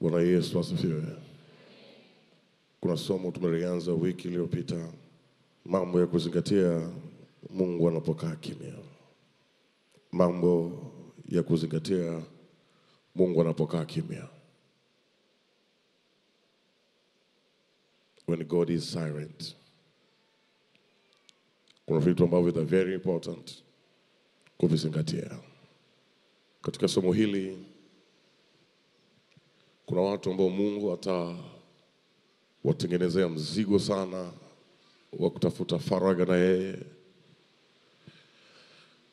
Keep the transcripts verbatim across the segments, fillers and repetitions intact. Bwana Yesu asifiwe. Kuna somo tumelianza wiki iliyopita, mambo ya kuzingatia Mungu anapokaa kimya. Mambo ya kuzingatia Mungu anapokaa kimya. When God is silent. Kuna vitu ambavyo ni very important kuvizingatia. Katika somo hili kuna watu ambao Mungu ata watengenezea mzigo sana wa kutafuta faraga na yeye.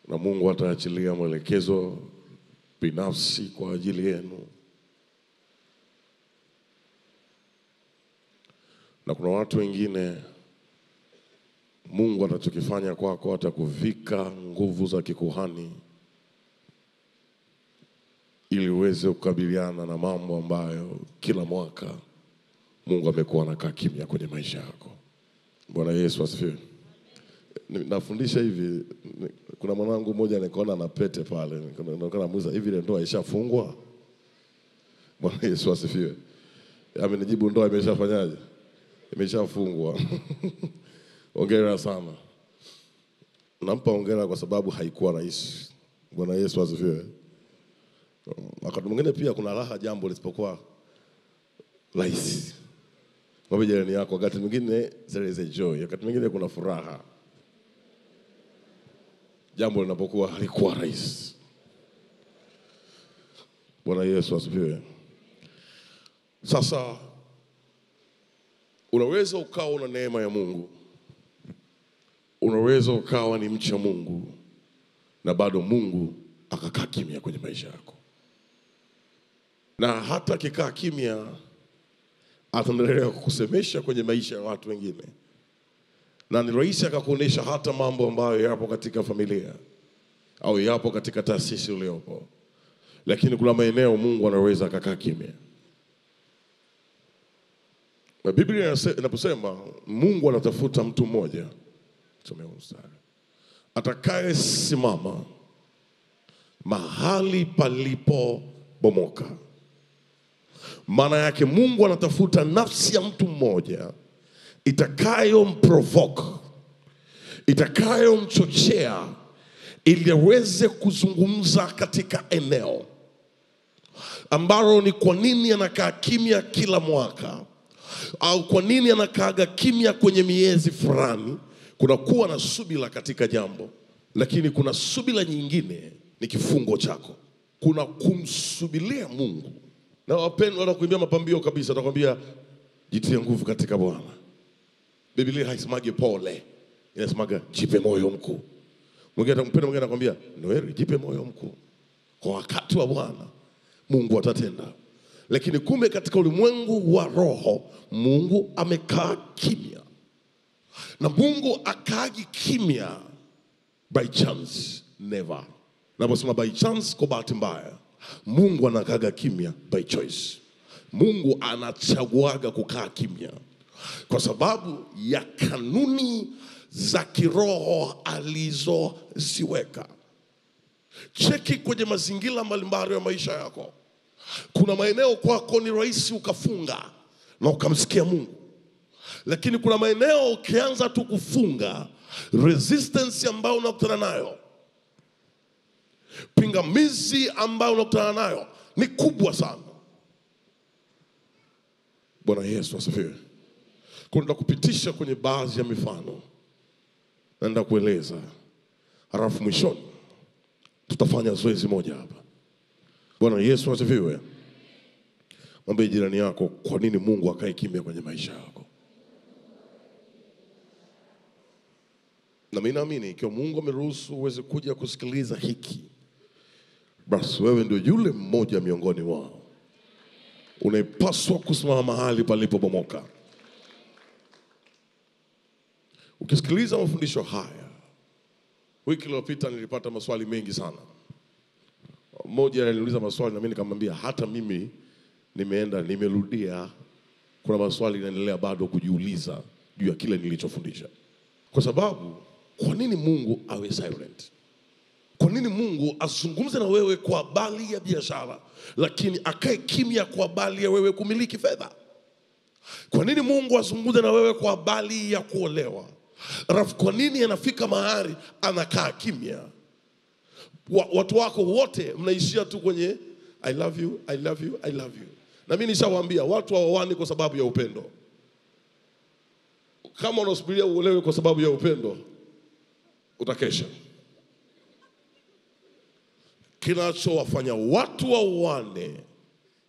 Na Mungu ataachilia mwelekezo binafsi kwa ajili yenu. Na kuna watu wengine Mungu atachokifanya kwako atakuvika nguvu za kikuhani ili uweze kukabiliana na mambo ambayo kila mwaka Mungu amekuwa anakaa kimya kwenye maisha yako. Bwana Yesu asifiwe. Nafundisha hivi, kuna mwanangu mmoja nikaona na pete pale, nikaona Musa hivi ile ndoa ishafungwa. Bwana Yesu asifiwe. Amenijibu ndoa imeshafanyaje? Imeshafungwa. Hongera sana. Nampa hongera kwa sababu haikuwa rahisi. Bwana Yesu asifiwe. Wakati mwingine pia kuna raha jambo lisipokuwa rahisi. Mwambie jirani yako wakati mwingine there is a joy, wakati mwingine kuna furaha jambo linapokuwa halikuwa rahisi. Bwana Yesu asifiwe. Sasa unaweza ukawa na neema ya Mungu, unaweza ukawa ni mcha Mungu, na bado Mungu akakaa kimya kwenye maisha yako. Na hata akikaa kimya ataendelea kukusemesha kwenye maisha ya watu wengine. Na ni rahisi akakuonesha hata mambo ambayo yapo katika familia au yapo katika taasisi uliopo. Lakini kuna maeneo Mungu anaweza akakaa kimya. Na Biblia inaposema Mungu anatafuta mtu mmoja, tumesoma mstari, atakaye simama mahali palipo bomoka. Maana yake Mungu anatafuta nafsi ya mtu mmoja itakayomprovoke, itakayomchochea ili aweze kuzungumza katika eneo ambalo ni kwa nini anakaa kimya kila mwaka au kwa nini anakaa kimya kwenye miezi fulani. Kuna kuwa na subira katika jambo, lakini kuna subira nyingine ni kifungo chako. Kuna kumsubiria Mungu. Na wapendwa wanakuimbia mapambio kabisa, atakwambia jitie nguvu katika Bwana. Biblia haisemagi pole, inasemaga jipe moyo mkuu. Mwingine atampenda, mwingine anakuambia noeli jipe moyo mkuu. Kwa wakati wa Bwana Mungu atatenda. Lakini kumbe katika ulimwengu wa roho Mungu amekaa kimya. Na Mungu akaagi kimya by chance, never. Na posema by chance, kwa bahati mbaya, Mungu anakaga kimya by choice. Mungu anachaguaga kukaa kimya kwa sababu ya kanuni za kiroho alizoziweka. Cheki kwenye mazingira mbalimbali ya maisha yako. Kuna maeneo kwako ni rahisi ukafunga na ukamsikia Mungu. Lakini kuna maeneo ukianza tu kufunga, resistance ambayo unakutana nayo, pingamizi ambayo unakutana nayo ni kubwa sana. Bwana Yesu asifiwe. Kuna kupitisha kwenye baadhi ya mifano, naenda kueleza, halafu mwishoni tutafanya zoezi moja hapa. Bwana Yesu asifiwe. Mwambie jirani yako kwa nini Mungu akae kimya kwenye maisha yako. Na mimi naamini ikiwa Mungu ameruhusu uweze kuja kusikiliza hiki, basi wewe ndio yule mmoja miongoni wao unayepaswa kusimama mahali palipobomoka. Ukisikiliza mafundisho haya, wiki iliyopita nilipata maswali mengi sana. Mmoja aliniuliza maswali na mimi nikamwambia hata mimi nimeenda nimerudia, kuna maswali naendelea bado kujiuliza juu ya kile nilichofundisha. Kwa sababu kwa nini Mungu awe silent? Kwa nini Mungu azungumze na wewe kwa habari ya biashara, lakini akae kimya kwa habari ya wewe kumiliki fedha? Kwa nini Mungu azungumze na wewe kwa habari ya kuolewa, alafu kwa nini anafika mahali anakaa kimya? Wa, watu wako wote mnaishia tu kwenye I love you, I love you, I love you. Na mimi nishawaambia watu hawawani kwa sababu ya upendo. Kama unasubiria uolewe kwa sababu ya upendo, utakesha. Kinachowafanya watu waoane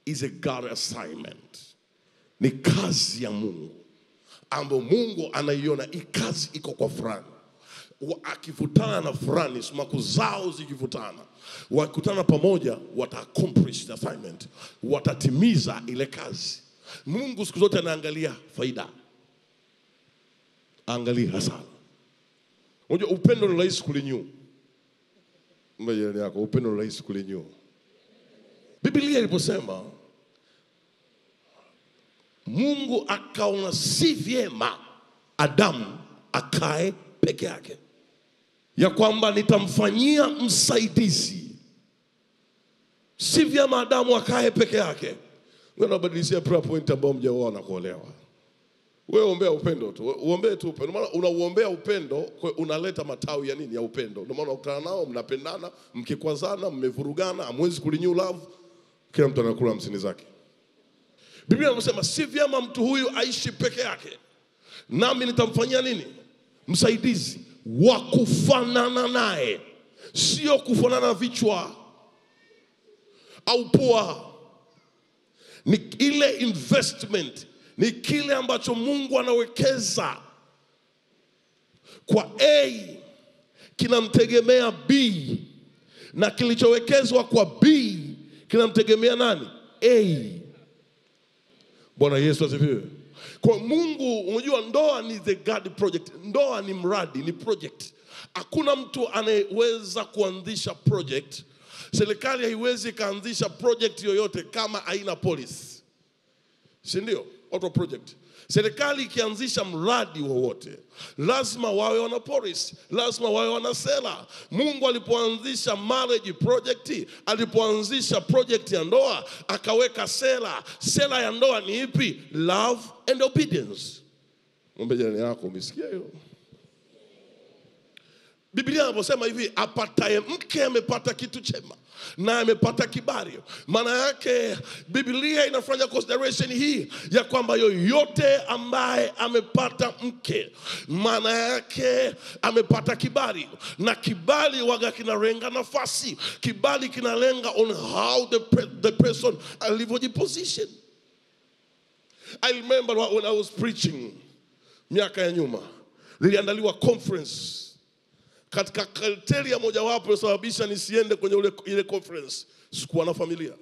is a God assignment. Ni kazi ya Mungu ambapo Mungu anaiona ikazi iko kwa fulani. Wakivutana na fulani, sumaku zao zikivutana, wakikutana pamoja, wata accomplish the assignment, watatimiza ile kazi. Mungu siku zote anaangalia faida, angalia hasara. Unajua upendo ni rahisi kulinyu. Mbele yako upendo ni rahisi kulinyu. Biblia iliposema Mungu akaona si vyema Adamu akae peke yake, ya kwamba nitamfanyia msaidizi. Si vyema Adamu akae peke yake. Wewe unabadilishia prayer point ambao mjaoana kuolewa. Wewe ombea upendo tu. Uombee tu upendo. Maana unauombea upendo, unaleta matawi ya nini? Ya upendo. Ndio maana ukutana nao mnapendana, mkikwazana, mmevurugana, hamwezi kulinyu love. Kila mtu anakula msini zake. Biblia inasema si vyema mtu huyu aishi peke yake, nami nitamfanyia nini? Msaidizi wa kufanana naye. Sio kufanana vichwa au pua. Ni ile investment, ni kile ambacho Mungu anawekeza kwa A kinamtegemea B, na kilichowekezwa kwa B kinamtegemea nani? A. Bwana Yesu asifiwe. Kwa Mungu, unajua ndoa ni the God project. Ndoa ni mradi, ni project. Hakuna mtu anayeweza kuanzisha project. Serikali haiwezi kaanzisha project yoyote kama haina policy. Si ndio? Auto project. Serikali ikianzisha mradi wowote, lazima wawe wana policy, lazima wawe wana sera. Mungu alipoanzisha marriage project, alipoanzisha project ya ndoa, akaweka sera. Sera ya ndoa ni ipi? Love and obedience. Mwambie jirani yako umesikia hiyo? Biblia inasema hivi, apataye mke amepata kitu chema na amepata kibali. Maana yake Biblia inafanya consideration hii ya kwamba yoyote ambaye amepata mke, maana yake amepata kibali. Na kibali waga kinalenga nafasi. Kibali kinalenga on how the pre the person alivyoji position. I remember when I was preaching miaka ya nyuma, niliandaliwa conference. Katika kriteria moja wapo iliyosababisha nisiende kwenye ule ile conference, sikuwa na familia.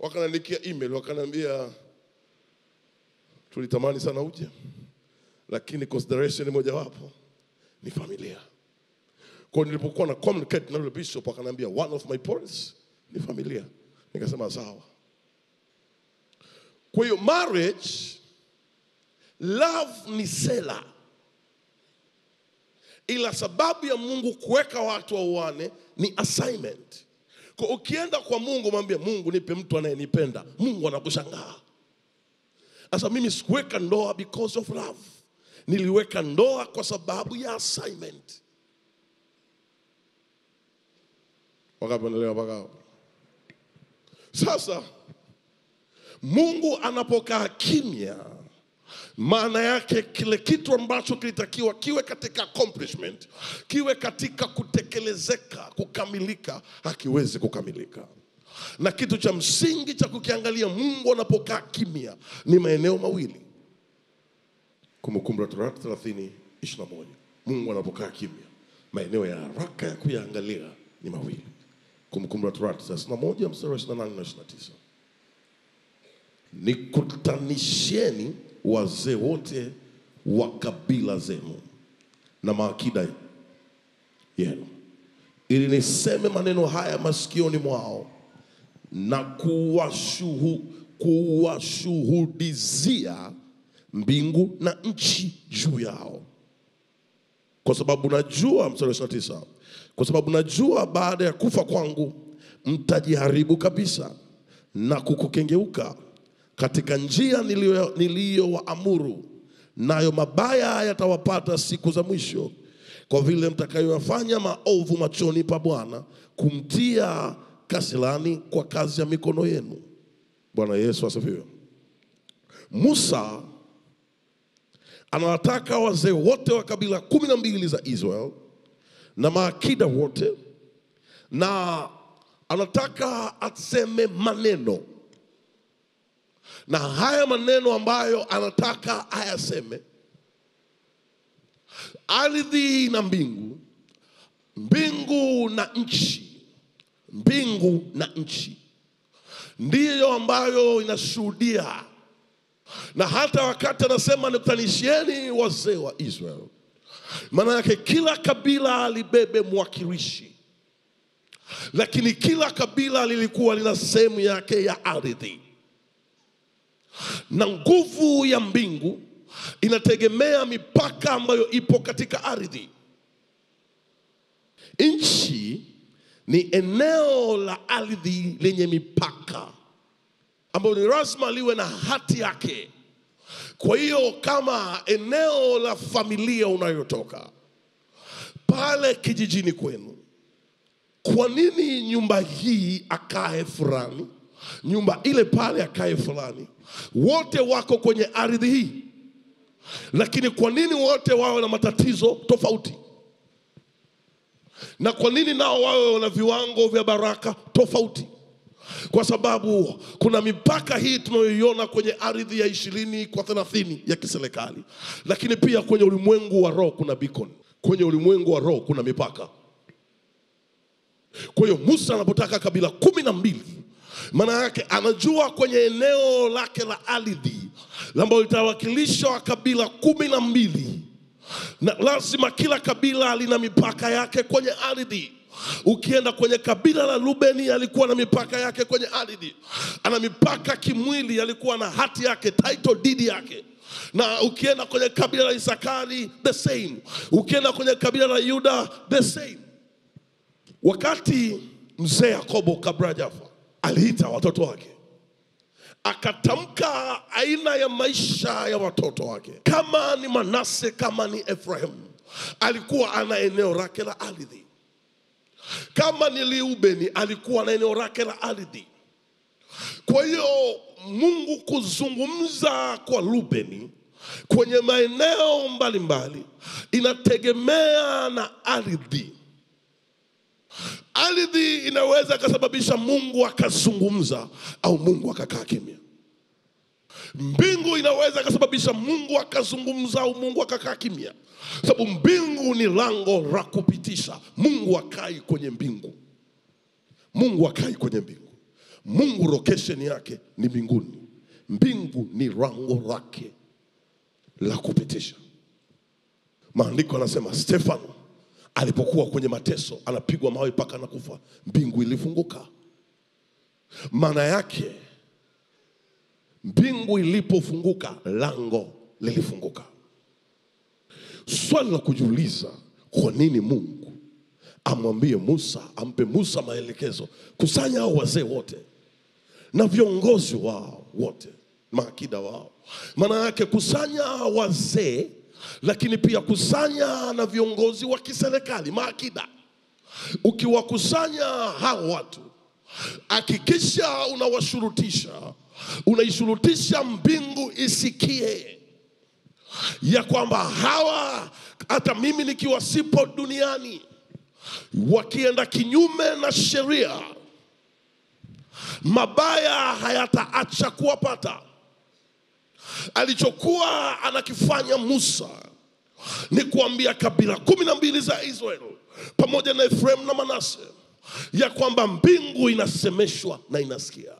Wakaniandikia email, wakaniambia tulitamani sana uje, lakini consideration moja wapo ni familia. Kwa nilipokuwa na communicate na yule bishop, akaniambia one of my points ni familia. Nikasema sawa. Kwa hiyo marriage, love ni sela. Ila sababu ya Mungu kuweka watu waoane ni assignment. Kwa ukienda kwa Mungu mwambie Mungu nipe mtu anayenipenda, Mungu anakushangaa. Asa mimi sikuweka ndoa because of love. Niliweka ndoa kwa sababu ya assignment. Wakapendelea wakao. Sasa Mungu anapokaa kimya, maana yake kile kitu ambacho kilitakiwa kiwe katika accomplishment, kiwe katika kutekelezeka, kukamilika, hakiwezi kukamilika. Na kitu cha msingi cha kukiangalia Mungu anapokaa kimya ni maeneo mawili. Kumbukumbu la Torati thelathini ishirini na moja. Mungu anapokaa kimya, maeneo ya haraka ya kuyaangalia ni mawili. Kumbukumbu la Torati thelathini na moja mstari wa ishirini na nane na ishirini na tisa. Nikutanisheni wazee wote wa kabila zenu na maakida yenu, ili niseme maneno haya masikioni mwao na kuwashuhu kuwashuhudizia mbingu na nchi juu yao. Kwa sababu najua, mstari wa tisa, kwa sababu najua baada ya kufa kwangu mtajiharibu kabisa na kukukengeuka katika njia niliyowaamuru, nayo mabaya yatawapata siku za mwisho, kwa vile mtakayofanya maovu machoni pa Bwana, kumtia kasilani kwa kazi ya mikono yenu. Bwana Yesu asifiwe. Musa anawataka wazee wote wa kabila kumi na mbili za Israel na maakida wote, na anataka aseme maneno, na haya maneno ambayo anataka ayaseme, ardhi na mbingu, mbingu na nchi, mbingu na nchi ndiyo ambayo inashuhudia. Na hata wakati anasema nikutanishieni wazee wa Israel, maana yake kila kabila libebe mwakilishi, lakini kila kabila lilikuwa lina sehemu yake ya ardhi. Na nguvu ya mbingu inategemea mipaka ambayo ipo katika ardhi. Nchi ni eneo la ardhi lenye mipaka ambayo ni rasma liwe na hati yake. Kwa hiyo kama eneo la familia unayotoka pale kijijini kwenu, kwa nini nyumba hii akae fulani, nyumba ile pale akae fulani? Wote wako kwenye ardhi hii, lakini kwa nini wote wawe na matatizo tofauti? Na kwa nini nao wawe na viwango vya baraka tofauti? Kwa sababu kuna mipaka hii tunayoiona kwenye ardhi ya ishirini kwa thelathini ya kiserikali, lakini pia kwenye ulimwengu wa roho kuna beacon, kwenye ulimwengu wa roho kuna mipaka. Kwa hiyo Musa anapotaka kabila kumi na mbili, maana yake anajua kwenye eneo lake la ardhi ambalo litawakilishwa kabila kumi na mbili, na lazima kila kabila lina mipaka yake kwenye ardhi. Ukienda kwenye kabila la Rubeni alikuwa na mipaka yake kwenye ardhi, ana mipaka kimwili, alikuwa na hati yake, title deed yake. Na ukienda kwenye kabila la Isakari the same, ukienda kwenye kabila la Yuda the same. Wakati mzee Yakobo kabla hajafa aliita watoto wake, akatamka aina ya maisha ya watoto wake. Kama ni Manasseh, kama ni Ephraim, alikuwa ana eneo lake la ardhi. Kama ni Liubeni, alikuwa na eneo lake la ardhi. Kwa hiyo Mungu kuzungumza kwa Rubeni kwenye maeneo mbalimbali inategemea na ardhi. Ardhi inaweza kusababisha Mungu akazungumza au Mungu akakaa kimya. Mbingu inaweza kusababisha Mungu akazungumza au Mungu akakaa kimya. Sababu mbingu ni lango la kupitisha. Mungu akai kwenye mbingu. Mungu akai kwenye mbingu. Mungu location yake ni mbinguni. Mbingu ni lango lake la kupitisha. Maandiko anasema Stefano alipokuwa kwenye mateso, anapigwa mawe paka na kufa, mbingu ilifunguka. Maana yake mbingu ilipofunguka, lango lilifunguka. Swali la kujiuliza, kwa nini Mungu amwambie Musa, ampe Musa maelekezo, kusanya hao wazee wote na viongozi wao wote, maakida wao? Maana yake kusanya wazee, lakini pia kusanya na viongozi wa kiserikali, maakida. Ukiwakusanya hao watu, hakikisha unawashurutisha, unaishurutisha mbingu isikie ya kwamba hawa, hata mimi nikiwa sipo duniani, wakienda kinyume na sheria, mabaya hayataacha kuwapata. Alichokuwa anakifanya Musa ni kuambia kabila kumi na mbili za Israeli pamoja na Ephraim na Manasseh ya kwamba mbingu inasemeshwa na inasikia,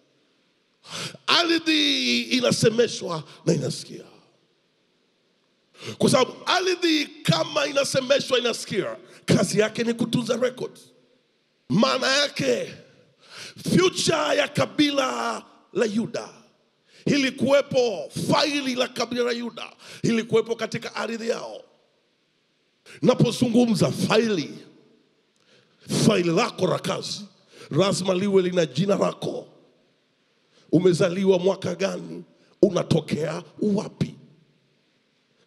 ardhi inasemeshwa na inasikia. Kwa sababu ardhi kama inasemeshwa inasikia, kazi yake ni kutunza records. Maana yake future ya kabila la Yuda, hili kuwepo faili la kabila la Yuda, hili kuwepo katika ardhi yao. Napozungumza faili, faili lako la kazi lazima liwe lina jina lako. Umezaliwa mwaka gani? Unatokea wapi?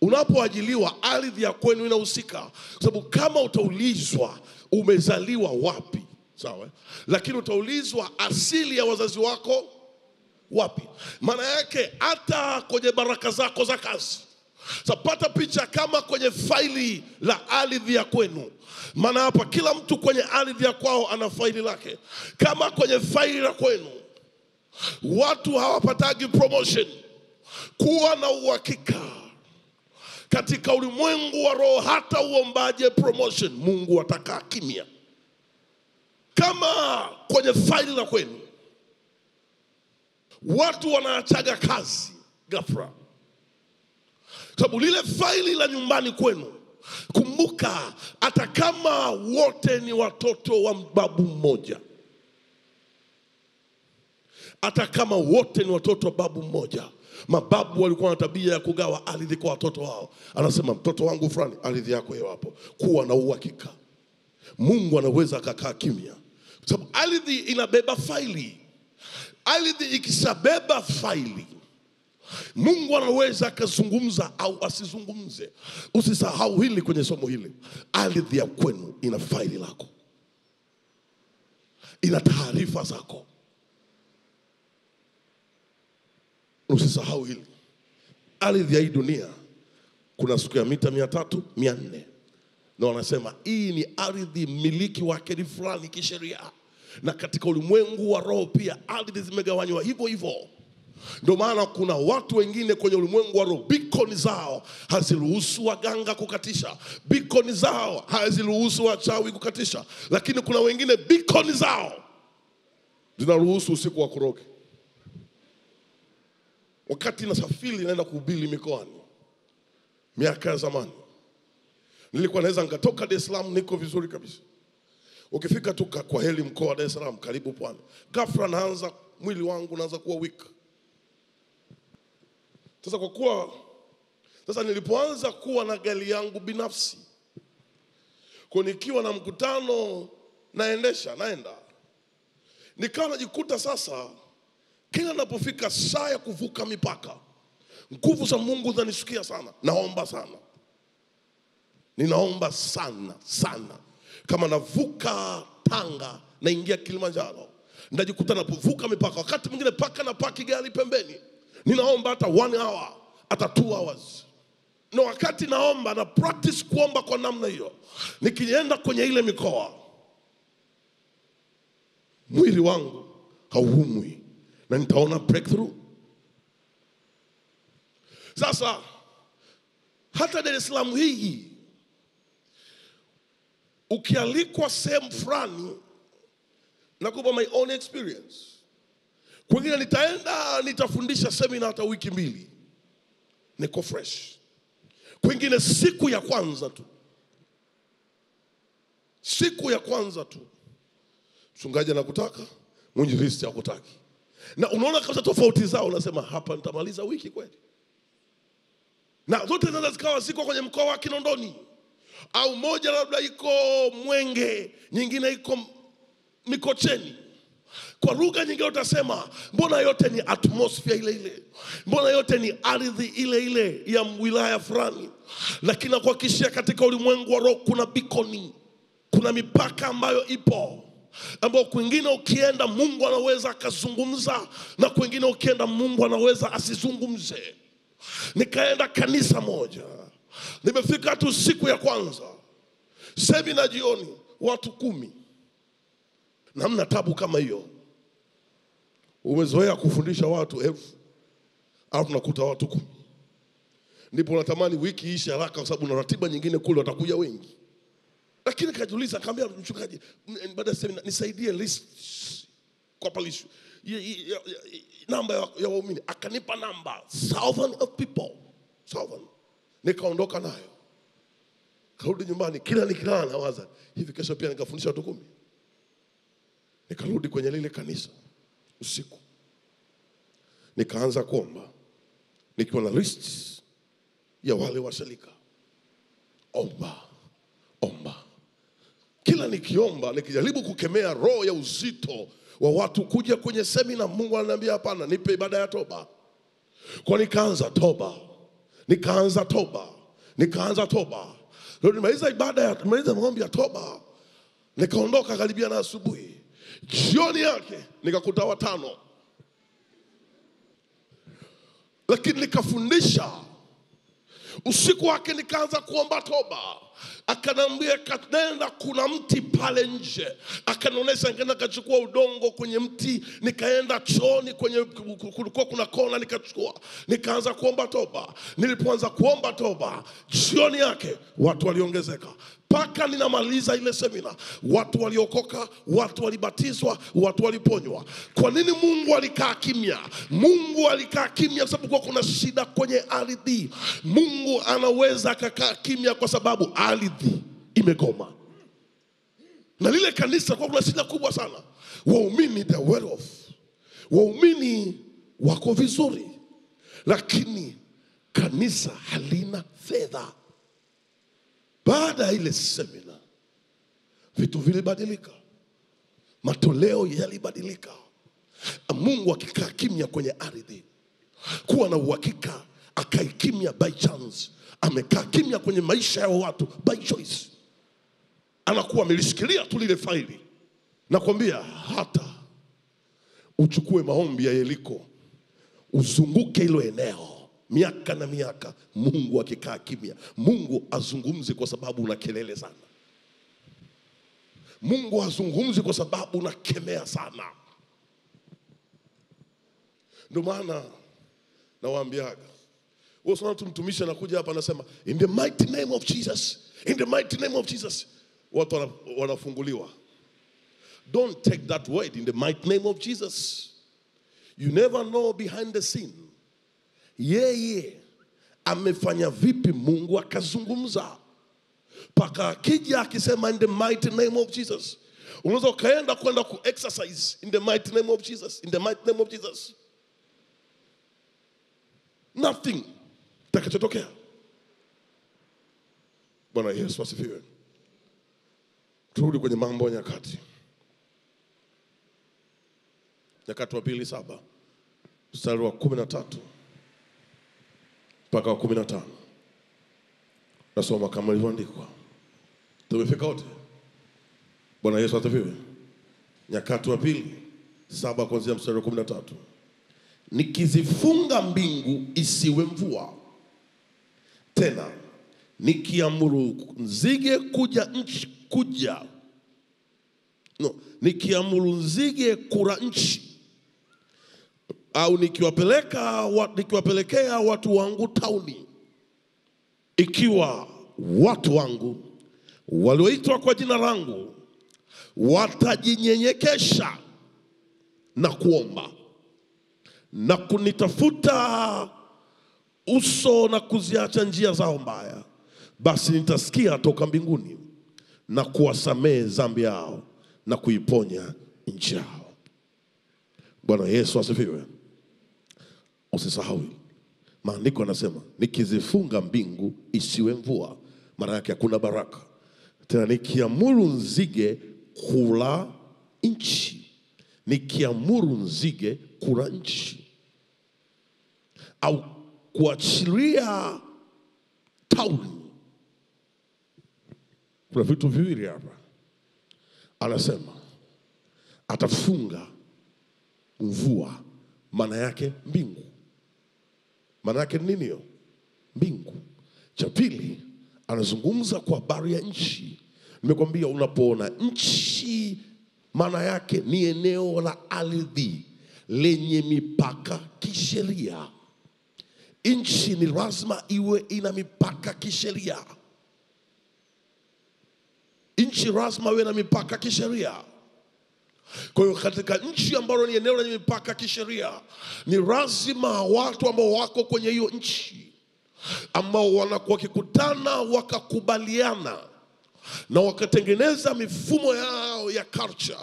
Unapoajiliwa, ardhi ya kwenu inahusika. Kwa sababu kama utaulizwa umezaliwa wapi, sawa? Lakini utaulizwa asili ya wazazi wako wapi. Maana yake hata kwenye baraka zako za kazi. Sapata picha kama kwenye faili la ardhi ya kwenu. Maana hapa kila mtu kwenye ardhi ya kwao ana faili lake. Kama kwenye faili la kwenu watu hawapatagi promotion, kuwa na uhakika katika ulimwengu wa roho hata uombaje promotion Mungu atakaa kimya. Kama kwenye faili la kwenu watu wanaachaga kazi ghafla, sababu lile faili la nyumbani kwenu, kumbuka hata kama wote ni watoto wa babu mmoja, hata kama wote ni watoto wa babu mmoja, mababu walikuwa na tabia ya kugawa ardhi kwa watoto wao. Anasema mtoto wangu fulani, ardhi yako hiyo hapo. Kuwa na uhakika Mungu anaweza akakaa kimya, sababu ardhi inabeba faili. Ardhi ikisabeba faili, Mungu anaweza akazungumza au asizungumze. Usisahau hili kwenye somo hili. Ardhi ya kwenu ina faili lako, ina taarifa zako. Usisahau hili. Ardhi ya hii dunia kuna siku ya mita mia tatu, mia nne. Na wanasema hii ni ardhi miliki wake ni fulani kisheria. Na katika ulimwengu wa roho pia ardhi zimegawanywa hivyo hivyo. Ndio maana kuna watu wengine kwenye ulimwengu wa roho bikoni zao haziruhusu waganga kukatisha, bikoni zao haziruhusu wachawi kukatisha, lakini kuna wengine bikoni zao zinaruhusu usiku wa kuroge. Wakati nasafiri naenda kuhubiri mikoani miaka ya zamani, nilikuwa naweza nikatoka Dar es Salaam niko vizuri kabisa. Ukifika tu kwa heli mkoa wa Dar es Salaam karibu pwani, ghafla naanza mwili wangu naanza kuwa weak. Sasa kwa kuwa sasa nilipoanza kuwa na gari yangu binafsi, kwa nikiwa na mkutano naendesha naenda, nikawa najikuta sasa kila ninapofika saa ya kuvuka mipaka nguvu za Mungu zanishukia sana. Naomba sana, ninaomba sana sana. Kama navuka Tanga naingia Kilimanjaro, ndajikuta napovuka mipaka wakati mwingine paka na paki gari pembeni, ninaomba hata one hour hata two hours. Na wakati naomba na practice kuomba kwa namna hiyo, nikienda kwenye ile mikoa mwili wangu hauumwi na nitaona breakthrough. Sasa hata Dar es Salaam hii ukialikwa sehemu fulani, nakupa my own experience. Kwingine nitaenda nitafundisha seminar hata wiki mbili, niko fresh. Kwingine siku ya kwanza tu, siku ya kwanza tu mchungaji anakutaka, mwinjilisti hakutaki. Na unaona kabisa tofauti zao, unasema hapa nitamaliza wiki kweli. Na zote zinaanza zikawa ziko kwenye mkoa wa Kinondoni, au moja labda iko Mwenge, nyingine iko Mikocheni. Kwa lugha nyingine utasema mbona yote ni atmosphere ile ile, mbona yote ni ardhi ile ile ya wilaya fulani. Lakini nakuhakikishia katika ulimwengu wa roho kuna bikoni, kuna mipaka ambayo ipo, ambapo kwingine ukienda Mungu anaweza akazungumza na kwingine ukienda Mungu anaweza asizungumze. Nikaenda kanisa moja, nimefika tu siku ya kwanza semina jioni, watu kumi. Namna tabu kama hiyo, umezoea kufundisha watu elfu alafu nakuta watu kumi. Ndipo natamani wiki ishe haraka kwa sababu na ratiba nyingine kule watakuja wengi. Lakini kajiuliza, akamwambia mchungaji baada ya semina, nisaidie list kwa palisho namba ya waumini. Akanipa namba thousand of people, thousand. Nikaondoka nayo, karudi nyumbani, kila nikilala nawaza hivi kesho pia nikafundisha watu kumi. Nikarudi kwenye lile kanisa usiku, nikaanza kuomba nikiwa na list ya wale wasalika. Omba omba. Kila nikiomba, nikijaribu kukemea roho ya uzito wa watu kuja kwenye semina, Mungu ananiambia hapana, nipe ibada ya toba. Kwa nikaanza toba. Nikaanza toba. Nikaanza toba. Leo nimaliza ibada ya nimaliza maombi ya toba. Nikaondoka karibia na asubuhi. Jioni yake nikakuta watano. Lakini nikafundisha. Usiku wake nikaanza kuomba toba. Akanambia katenda kuna mti pale nje. Akanonesha nikaenda kachukua udongo kwenye mti. Nikaenda chooni kwenye kulikuwa kuna kona nikachukua. Nikaanza kuomba toba. Nilipoanza kuomba toba, jioni yake watu waliongezeka. Paka ninamaliza ile semina, watu waliokoka, watu walibatizwa, watu waliponywa. Kwa nini Mungu alikaa kimya? Mungu alikaa kimya kwa sababu kuna shida kwenye ardhi. Mungu anaweza akakaa kimya kwa sababu ardhi imegoma. Na lile kanisa kwa kuna shida kubwa sana. Waumini the well off. Waumini wako vizuri. Lakini kanisa halina fedha. Baada ile semina, vitu vilibadilika. Matoleo yalibadilika. Mungu akikaa kimya kwenye ardhi, kuwa na uhakika akai kimya by chance. Amekaa kimya kwenye maisha ya watu by choice. Anakuwa amelishikilia tu lile faili. Nakwambia hata uchukue maombi ya Yeriko, uzunguke hilo eneo miaka na miaka, Mungu akikaa kimya, Mungu azungumzi kwa sababu una kelele sana. Mungu azungumzi kwa sababu unakemea sana. Ndio maana nawaambiaga, wewe sana mtumishi anakuja hapa anasema in the mighty name of Jesus, in the mighty name of Jesus, watu wanafunguliwa. Don't take that word, in the mighty name of Jesus. You never know behind the scene. Yeye yeah, yeah. amefanya vipi Mungu akazungumza paka akija akisema in the mighty name of Jesus. Unaweza kaenda kwenda ku exercise in the mighty name of Jesus, in the mighty name of Jesus. Nothing takachotokea. Bwana Yesu asifiwe. Turudi kwenye mambo ya nyakati. Nyakati wa pili saba mstari wa kumi na tatu mpaka kumi na tano. Nasoma kama ilivyoandikwa. Tumefika wote. Bwana Yesu asifiwe. Nyakati ya pili saba kuanzia mstari wa kumi na tatu. Nikizifunga mbingu isiwe mvua tena, nikiamuru nzige kuja nchi kuja. No, nikiamuru nzige kura nchi, au nikiwapeleka watu nikiwapelekea watu wangu tauni, ikiwa watu wangu walioitwa kwa jina langu watajinyenyekesha na kuomba na kunitafuta uso na kuziacha njia zao mbaya, basi nitasikia toka mbinguni na kuwasamehe dhambi yao na kuiponya nchi yao. Bwana Yesu asifiwe. Usisahau maandiko yanasema nikizifunga mbingu isiwe mvua, maana yake hakuna baraka. Tena nikiamuru nzige kula nchi, nikiamuru nzige kula nchi au kuachilia tauni. Kuna vitu viwili hapa. Anasema atafunga mvua, maana yake mbingu. Maana yake nini hiyo? Mbingu. Cha pili anazungumza kwa habari ya nchi. Nimekwambia unapoona nchi maana yake ni eneo la ardhi lenye mipaka kisheria. Nchi ni lazima iwe ina mipaka kisheria. Nchi lazima iwe na mipaka kisheria. Kwa hiyo katika nchi ambayo ni eneo lenye mipaka kisheria, ni lazima watu ambao wako kwenye hiyo nchi ambao wanakuwa kikutana wakakubaliana na wakatengeneza mifumo yao ya culture,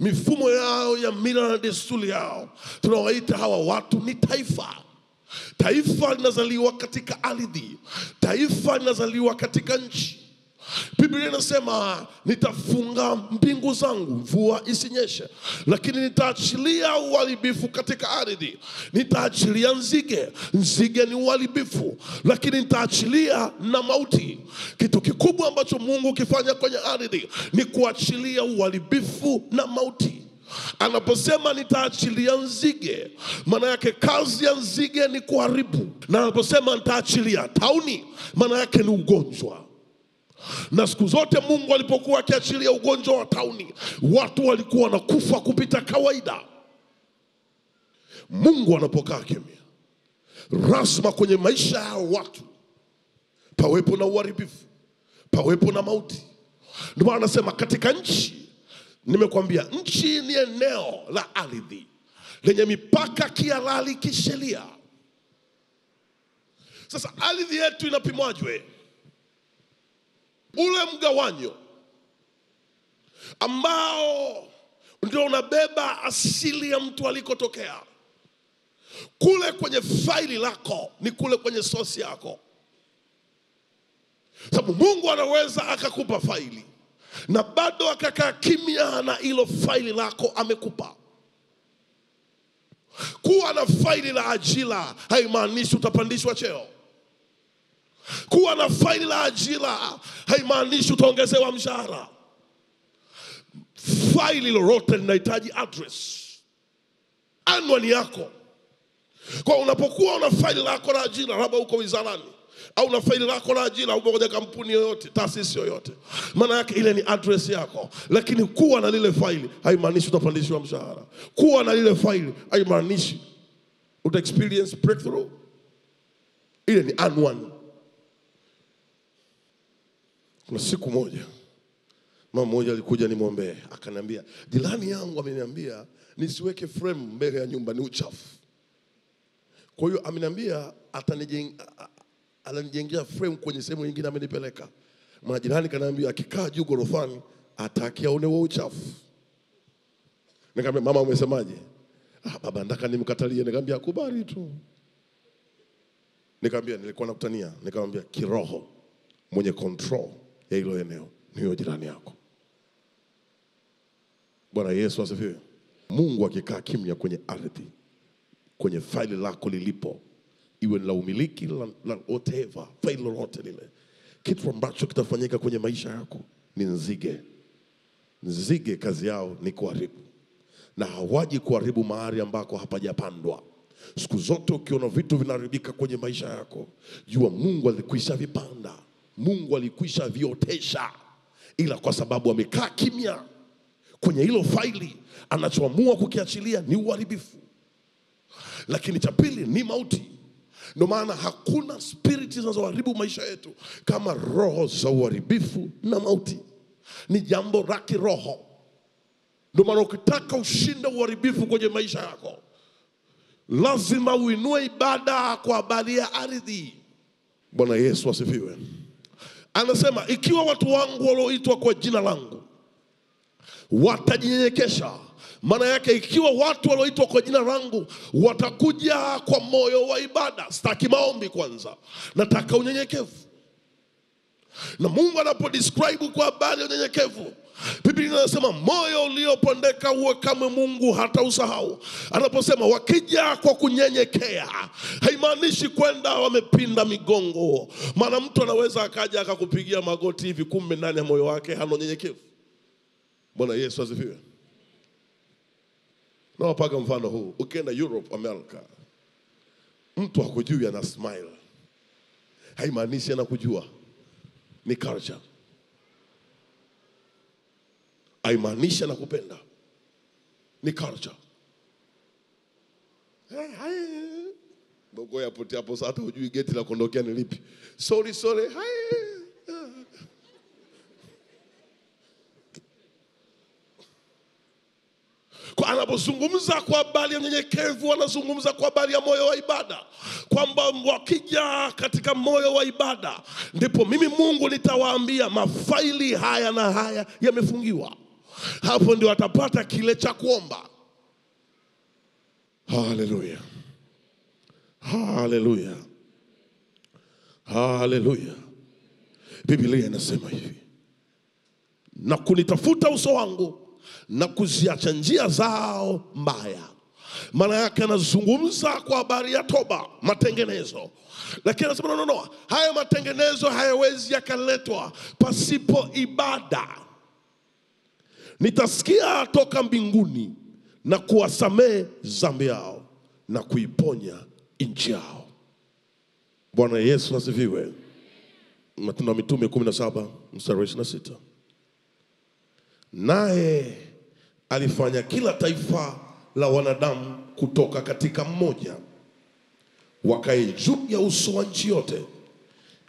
mifumo yao ya mila na desturi yao. Tunawaita hawa watu ni taifa. Taifa linazaliwa katika ardhi. Taifa linazaliwa katika nchi. Biblia inasema nitafunga mbingu zangu mvua isinyeshe, lakini nitaachilia uharibifu katika ardhi. Nitaachilia nzige, nzige ni uharibifu, lakini nitaachilia na mauti. Kitu kikubwa ambacho Mungu kifanya kwenye ardhi ni kuachilia uharibifu na mauti. Anaposema nitaachilia nzige, maana yake kazi ya nzige ni kuharibu. Na anaposema nitaachilia tauni, maana yake ni ugonjwa. Na siku zote Mungu alipokuwa akiachilia ugonjwa wa tauni, watu walikuwa wanakufa kupita kawaida. Mungu anapokaa kimya, rasma kwenye maisha ya watu pawepo na uharibifu, pawepo na mauti. Ndio maana anasema katika nchi, nimekwambia nchi ni eneo la ardhi lenye mipaka kihalali kisheria. Sasa ardhi yetu inapimwajwe? Ule mgawanyo ambao ndio unabeba asili ya mtu alikotokea. Kule kwenye faili lako ni kule kwenye sosi yako. Sababu Mungu anaweza akakupa faili na bado akakaa kimya na ilo faili lako amekupa. Kuwa na faili la ajira haimaanishi utapandishwa cheo. Kuwa na faili la ajira haimaanishi utaongezewa mshahara. Faili lolote linahitaji address, anwani yako. Kwa unapokuwa una faili lako la ajira, labda uko wizarani, au una faili lako la ajira uko kwenye kampuni yoyote, taasisi yoyote, maana yake ile ni address yako. Lakini kuwa na lile faili haimaanishi utapandishwa mshahara. Kuwa na lile faili haimaanishi uta experience breakthrough. Ile ni anwani. Kuna siku moja mama moja alikuja nimwombee, akaniambia jirani yangu ameniambia nisiweke frame mbele ya nyumba, ni uchafu. Kwa hiyo ameniambia atanijengea alanijengea frame kwenye sehemu nyingine amenipeleka. Maana jirani kanaambia akikaa juu gorofani ataki aone wao uchafu. Nikamwambia mama umesemaje? Ah baba ndaka nimkatalie. Nikamwambia kubali tu. Nikamwambia nilikuwa nakutania, nikamwambia kiroho mwenye control ya hilo eneo ni yule jirani yako. Bwana Yesu asifiwe. Mungu akikaa kimya kwenye ardhi, kwenye faili lako lilipo, iwe ni la umiliki la, la whatever, faili lolote lile, kitu ambacho kitafanyika kwenye maisha yako ni nzige. Nzige kazi yao ni kuharibu, na hawaji kuharibu mahali ambako hapajapandwa. Siku zote ukiona vitu vinaharibika kwenye maisha yako, jua Mungu alikwisha vipanda, Mungu alikwisha viotesha, ila kwa sababu amekaa kimya kwenye hilo faili, anachoamua kukiachilia ni uharibifu. Lakini cha pili ni mauti. Ndio maana hakuna spiriti zinazoharibu maisha yetu kama roho za uharibifu na mauti. Ni jambo la kiroho. Ndio maana ukitaka ushinde uharibifu kwenye maisha yako, lazima uinue ibada kwa habari ya ardhi. Bwana Yesu asifiwe. Anasema ikiwa watu wangu walioitwa kwa jina langu watajinyenyekesha, maana yake ikiwa watu walioitwa kwa jina langu watakuja kwa moyo wa ibada. Sitaki maombi kwanza, nataka unyenyekevu. Na Mungu anapodescribe kwa habari ya unyenyekevu, Biblia inasema moyo uliopondeka uwe kama Mungu hata usahau. Anaposema wakija kwa kunyenyekea, haimaanishi kwenda wamepinda migongo. Maana mtu anaweza akaja akakupigia magoti hivi, kumbe ndani ya moyo wake hana unyenyekevu. Bwana Yesu asifiwe. Na wapaga mfano huu, ukienda Europe, America, mtu hakujui ana smile, haimaanishi anakujua. Ni culture. Haimaanishi anakupenda. Ni culture. Hey, hey. Bogo yapote hapo sasa hata hujui geti la kondokea ni lipi. Sorry, sorry. Hey. Kwa anapozungumza kwa habari ya unyenyekevu, anazungumza kwa habari ya moyo wa ibada, kwamba wakija katika moyo wa ibada ndipo mimi Mungu nitawaambia mafaili haya na haya yamefungiwa. Hapo ndio atapata kile cha kuomba. Haleluya. Haleluya. Haleluya. Biblia inasema hivi: na kulitafuta uso wangu na kuziacha njia zao mbaya. Maana yake anazungumza kwa habari ya toba, matengenezo. Lakini anasema no, no, no. Haya matengenezo hayawezi yakaletwa pasipo ibada. Nitasikia toka mbinguni na kuwasamee dhambi yao na kuiponya nchi yao. Bwana Yesu asifiwe. Matendo ya Mitume kumi na saba mstari wa ishirini na sita. Naye alifanya kila taifa la wanadamu kutoka katika mmoja, wakae juu ya uso wa nchi yote,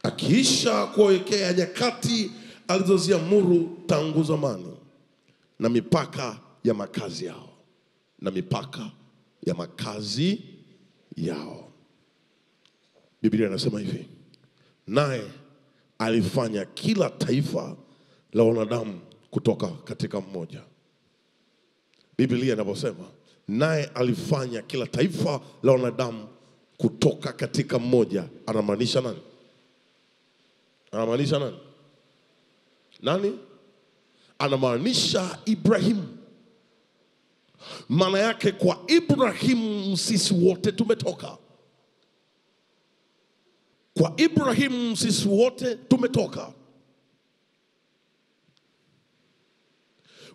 akiisha kuwekea nyakati alizoziamuru tangu zamani, na mipaka ya makazi yao. Na mipaka ya makazi yao. Biblia inasema hivi: naye alifanya kila taifa la wanadamu kutoka katika mmoja. Biblia inaposema naye alifanya kila taifa la wanadamu kutoka katika mmoja, anamaanisha nani? Anamaanisha nani? Nani? Anamaanisha Ibrahim. Maana yake kwa Ibrahim sisi wote tumetoka. Kwa Ibrahim sisi wote tumetoka.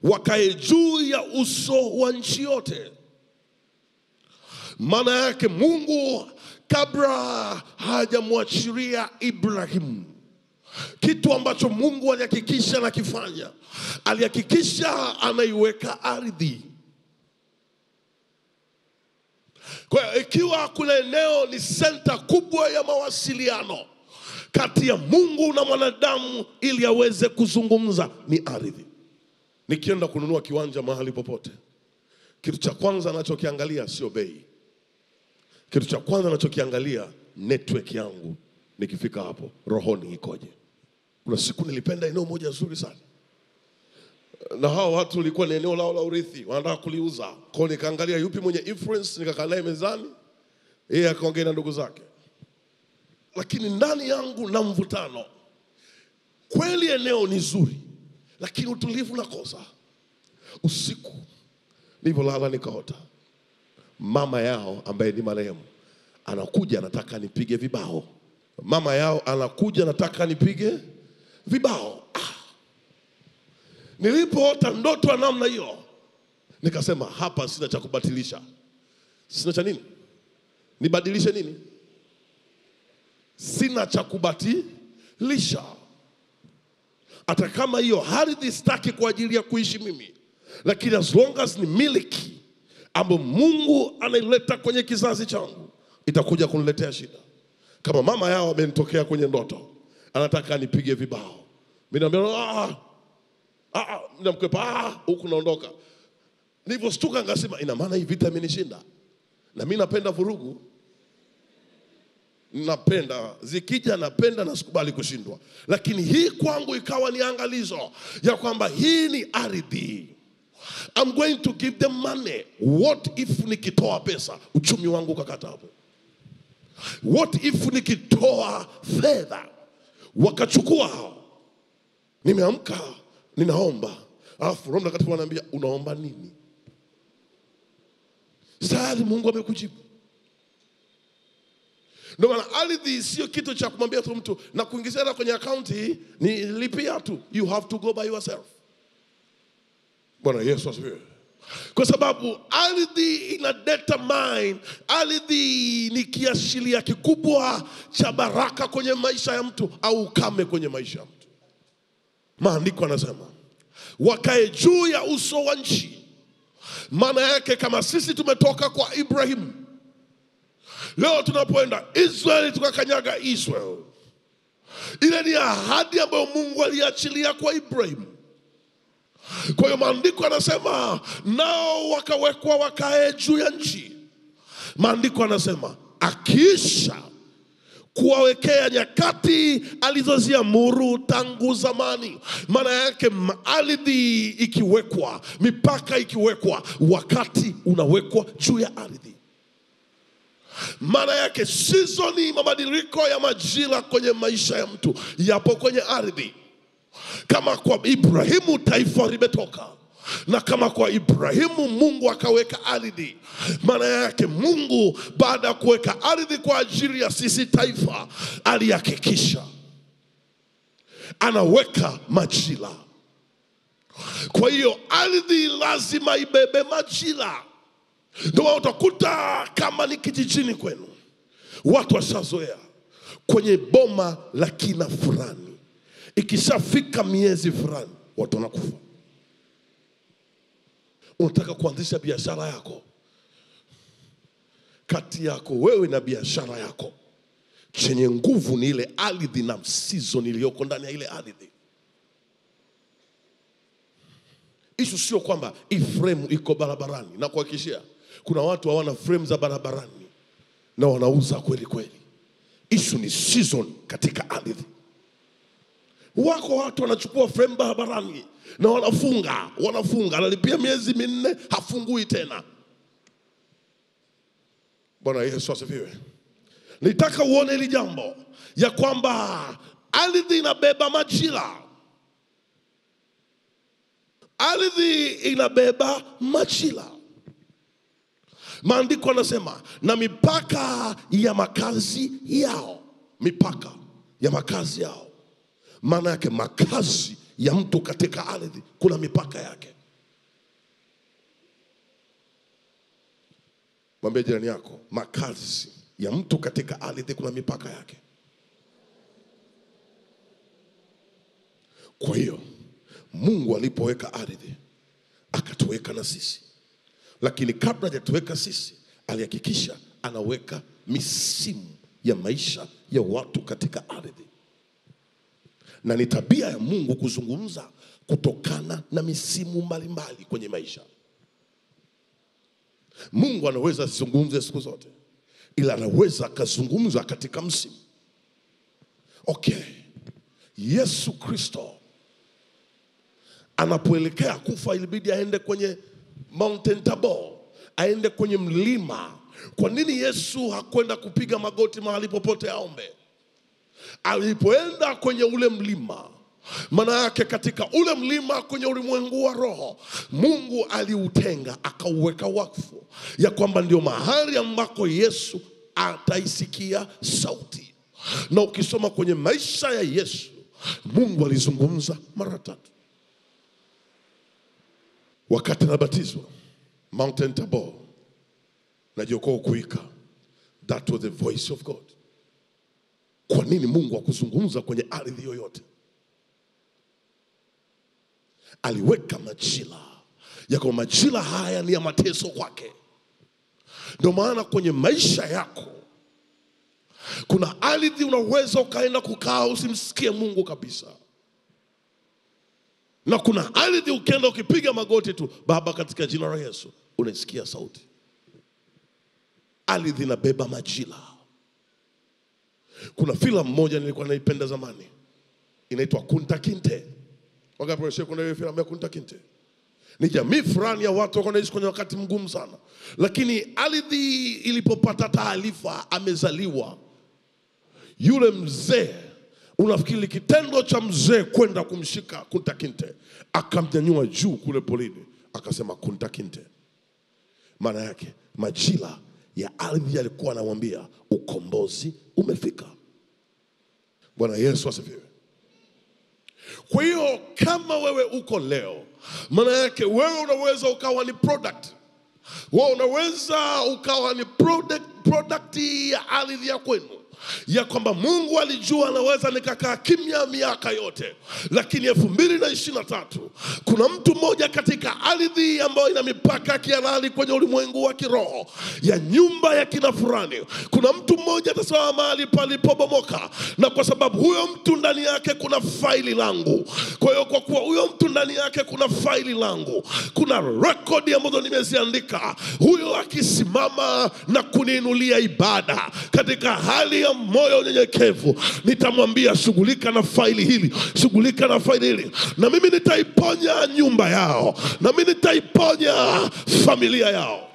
Wakae juu ya uso wa nchi yote. Maana yake Mungu kabla hajamwachilia Ibrahim, kitu ambacho Mungu alihakikisha na kifanya, alihakikisha anaiweka ardhi. Kwa ikiwa kuna eneo ni senta kubwa ya mawasiliano kati ya Mungu na mwanadamu ili aweze kuzungumza, ni ardhi. Nikienda kununua kiwanja mahali popote, kitu cha kwanza ninachokiangalia sio bei. Kitu cha kwanza ninachokiangalia network yangu nikifika hapo, rohoni ikoje. Kuna siku nilipenda eneo moja nzuri sana, na hao watu walikuwa ni eneo lao la urithi, wanataka kuliuza. Kwa nikaangalia yupi mwenye influence, nikakaa naye mezani, yeye akaongea na ndugu zake. Lakini ndani yangu na mvutano. Kweli eneo ni zuri, lakini utulivu na kosa. Usiku nilipolala nikaota mama yao ambaye ni marehemu anakuja anataka nipige vibao. Mama yao anakuja anataka nipige vibao. Ah. Nilipoota ndoto namna hiyo, nikasema hapa sina cha kubatilisha. Sina cha nini? Nibadilishe nini? Sina cha kubatilisha. Hata kama hiyo ardhi sitaki kwa ajili ya kuishi mimi, lakini as long as ni miliki ambayo Mungu anaileta kwenye kizazi changu, itakuja kuniletea shida. Kama mama yao amenitokea kwenye ndoto, anataka nipige vibao, mimi naambia ah ah namkwepa ah huko naondoka. Nilipostuka ngasema ina maana hii vita imenishinda. Na mimi napenda vurugu. Napenda zikija, napenda na sikubali kushindwa. Lakini hii kwangu ikawa ni angalizo ya kwamba hii ni ardhi. I'm going to give them money. What if nikitoa pesa uchumi wangu ukakata hapo? What if nikitoa fedha wakachukua hao? Nimeamka ninaomba, alafu Roho Mtakatifu ananiambia unaomba nini? Sasa Mungu amekujibu. Ndio maana ardhi sio kitu cha kumwambia tu mtu na kuingiza kwenye account hii, ni lipia tu. You have to go by yourself. Bwana Yesu asifiwe. Kwa sababu ardhi ina determine, ardhi ni kiashiria kikubwa cha baraka kwenye maisha ya mtu au ukame kwenye maisha ya mtu. Maandiko yanasema wakae juu ya uso wa nchi. Maana yake kama sisi tumetoka kwa Ibrahim, leo tunapoenda Israeli tukakanyaga Israel. Ile ni ahadi ambayo Mungu aliachilia kwa Ibrahim. Kwa hiyo maandiko yanasema nao wakawekwa wakae juu ya nchi. Maandiko yanasema akiisha kuwawekea nyakati alizoziamuru tangu zamani. Maana yake ardhi ikiwekwa, mipaka ikiwekwa, wakati unawekwa juu ya ardhi. Maana yake season, mabadiliko ya majira kwenye maisha ya mtu yapo kwenye ardhi. Kama kwa Ibrahimu taifa limetoka, na kama kwa Ibrahimu Mungu akaweka ardhi, maana yake Mungu baada kuweka ardhi kwa ajili ya sisi taifa, alihakikisha anaweka majira. Kwa hiyo ardhi lazima ibebe majira. Ndio utakuta kama ni kijijini kwenu, watu washazoea kwenye boma la kina fulani, ikishafika miezi fulani watu wanakufa. Unataka kuanzisha biashara yako, kati yako wewe na biashara yako, chenye nguvu ni ile ardhi na season iliyoko ndani ya ile ardhi. Issue sio kwamba Ephraim iko barabarani, na kuhakikishia kuna watu hawana frame za barabarani na wanauza kweli kweli. Issue ni season katika ardhi. Wako watu wanachukua frame barabarani na wanafunga, wanafunga, analipia miezi minne hafungui tena. Bwana Yesu asifiwe. Nitaka uone hili jambo ya kwamba ardhi inabeba majira. Ardhi inabeba majira. Maandiko yanasema na mipaka ya makazi yao, mipaka ya makazi yao. Maana yake makazi ya mtu katika ardhi kuna mipaka yake. Mwambie jirani yako, makazi ya mtu katika ardhi kuna mipaka yake. Kwa hiyo Mungu alipoweka ardhi akatuweka na sisi, lakini kabla hajatuweka sisi alihakikisha anaweka misimu ya maisha ya watu katika ardhi. Na ni tabia ya Mungu kuzungumza kutokana na misimu mbalimbali kwenye maisha. Mungu anaweza kuzungumza siku zote, ila anaweza kuzungumza katika msimu. Okay, Yesu Kristo anapoelekea kufa ilibidi aende kwenye Mountain Tabor, aende kwenye mlima. Kwa nini Yesu hakwenda kupiga magoti mahali popote aombe? Alipoenda kwenye ule mlima, maana yake katika ule mlima kwenye ulimwengu wa roho, Mungu aliutenga akauweka wakfu ya kwamba ndio mahali ambako Yesu ataisikia sauti. Na ukisoma kwenye maisha ya Yesu, Mungu alizungumza mara tatu. Wakati anabatizwa Mountain Tabor na Yakobo kuika, that was the voice of God. Kwa nini Mungu hakuzungumza kwenye ardhi yoyote? Aliweka majira. Yako majira haya ni ya mateso kwake. Ndio maana kwenye maisha yako kuna ardhi unaweza ukaenda kukaa usimsikie Mungu kabisa. Na kuna ardhi ukienda ukipiga magoti tu, Baba katika jina la Yesu, unasikia sauti. Ardhi inabeba majira. Kuna filamu moja nilikuwa naipenda zamani, inaitwa Kunta Kinte. Wangapi wamesha kuna hiyo filamu ya Kunta Kinte? Ni jamii fulani ya watu wanaishi kwenye wakati mgumu sana. Lakini ardhi ilipopata taarifa amezaliwa yule mzee, unafikiri kitendo cha mzee kwenda kumshika Kunta Kinte, akamnyanyua juu kule polini, akasema Kunta Kinte. Maana yake majira ya ardhi alikuwa anamwambia ukombozi umefika. Bwana Yesu asifiwe. Kwa hiyo kama wewe uko leo, maana yake wewe unaweza ukawa ni product. Wewe unaweza ukawa ni product product ya ardhi ya kwenu. Ya kwamba Mungu alijua anaweza nikakaa kimya miaka yote, lakini elfu mbili na ishirini na tatu kuna mtu mmoja katika ardhi ambayo ina mipaka kihalali kwenye ulimwengu wa kiroho ya nyumba ya kina fulani. Kuna mtu mmoja atasimama mahali palipobomoka, na kwa sababu huyo mtu ndani yake kuna faili langu. Kwa hiyo kwa kuwa huyo mtu ndani yake kuna faili langu, kuna rekodi ambazo nimeziandika, huyo akisimama na kuniinulia ibada katika hali moyo unyenyekevu, nitamwambia shughulika na faili hili, shughulika na faili hili, na mimi nitaiponya nyumba yao, na mimi nitaiponya familia yao.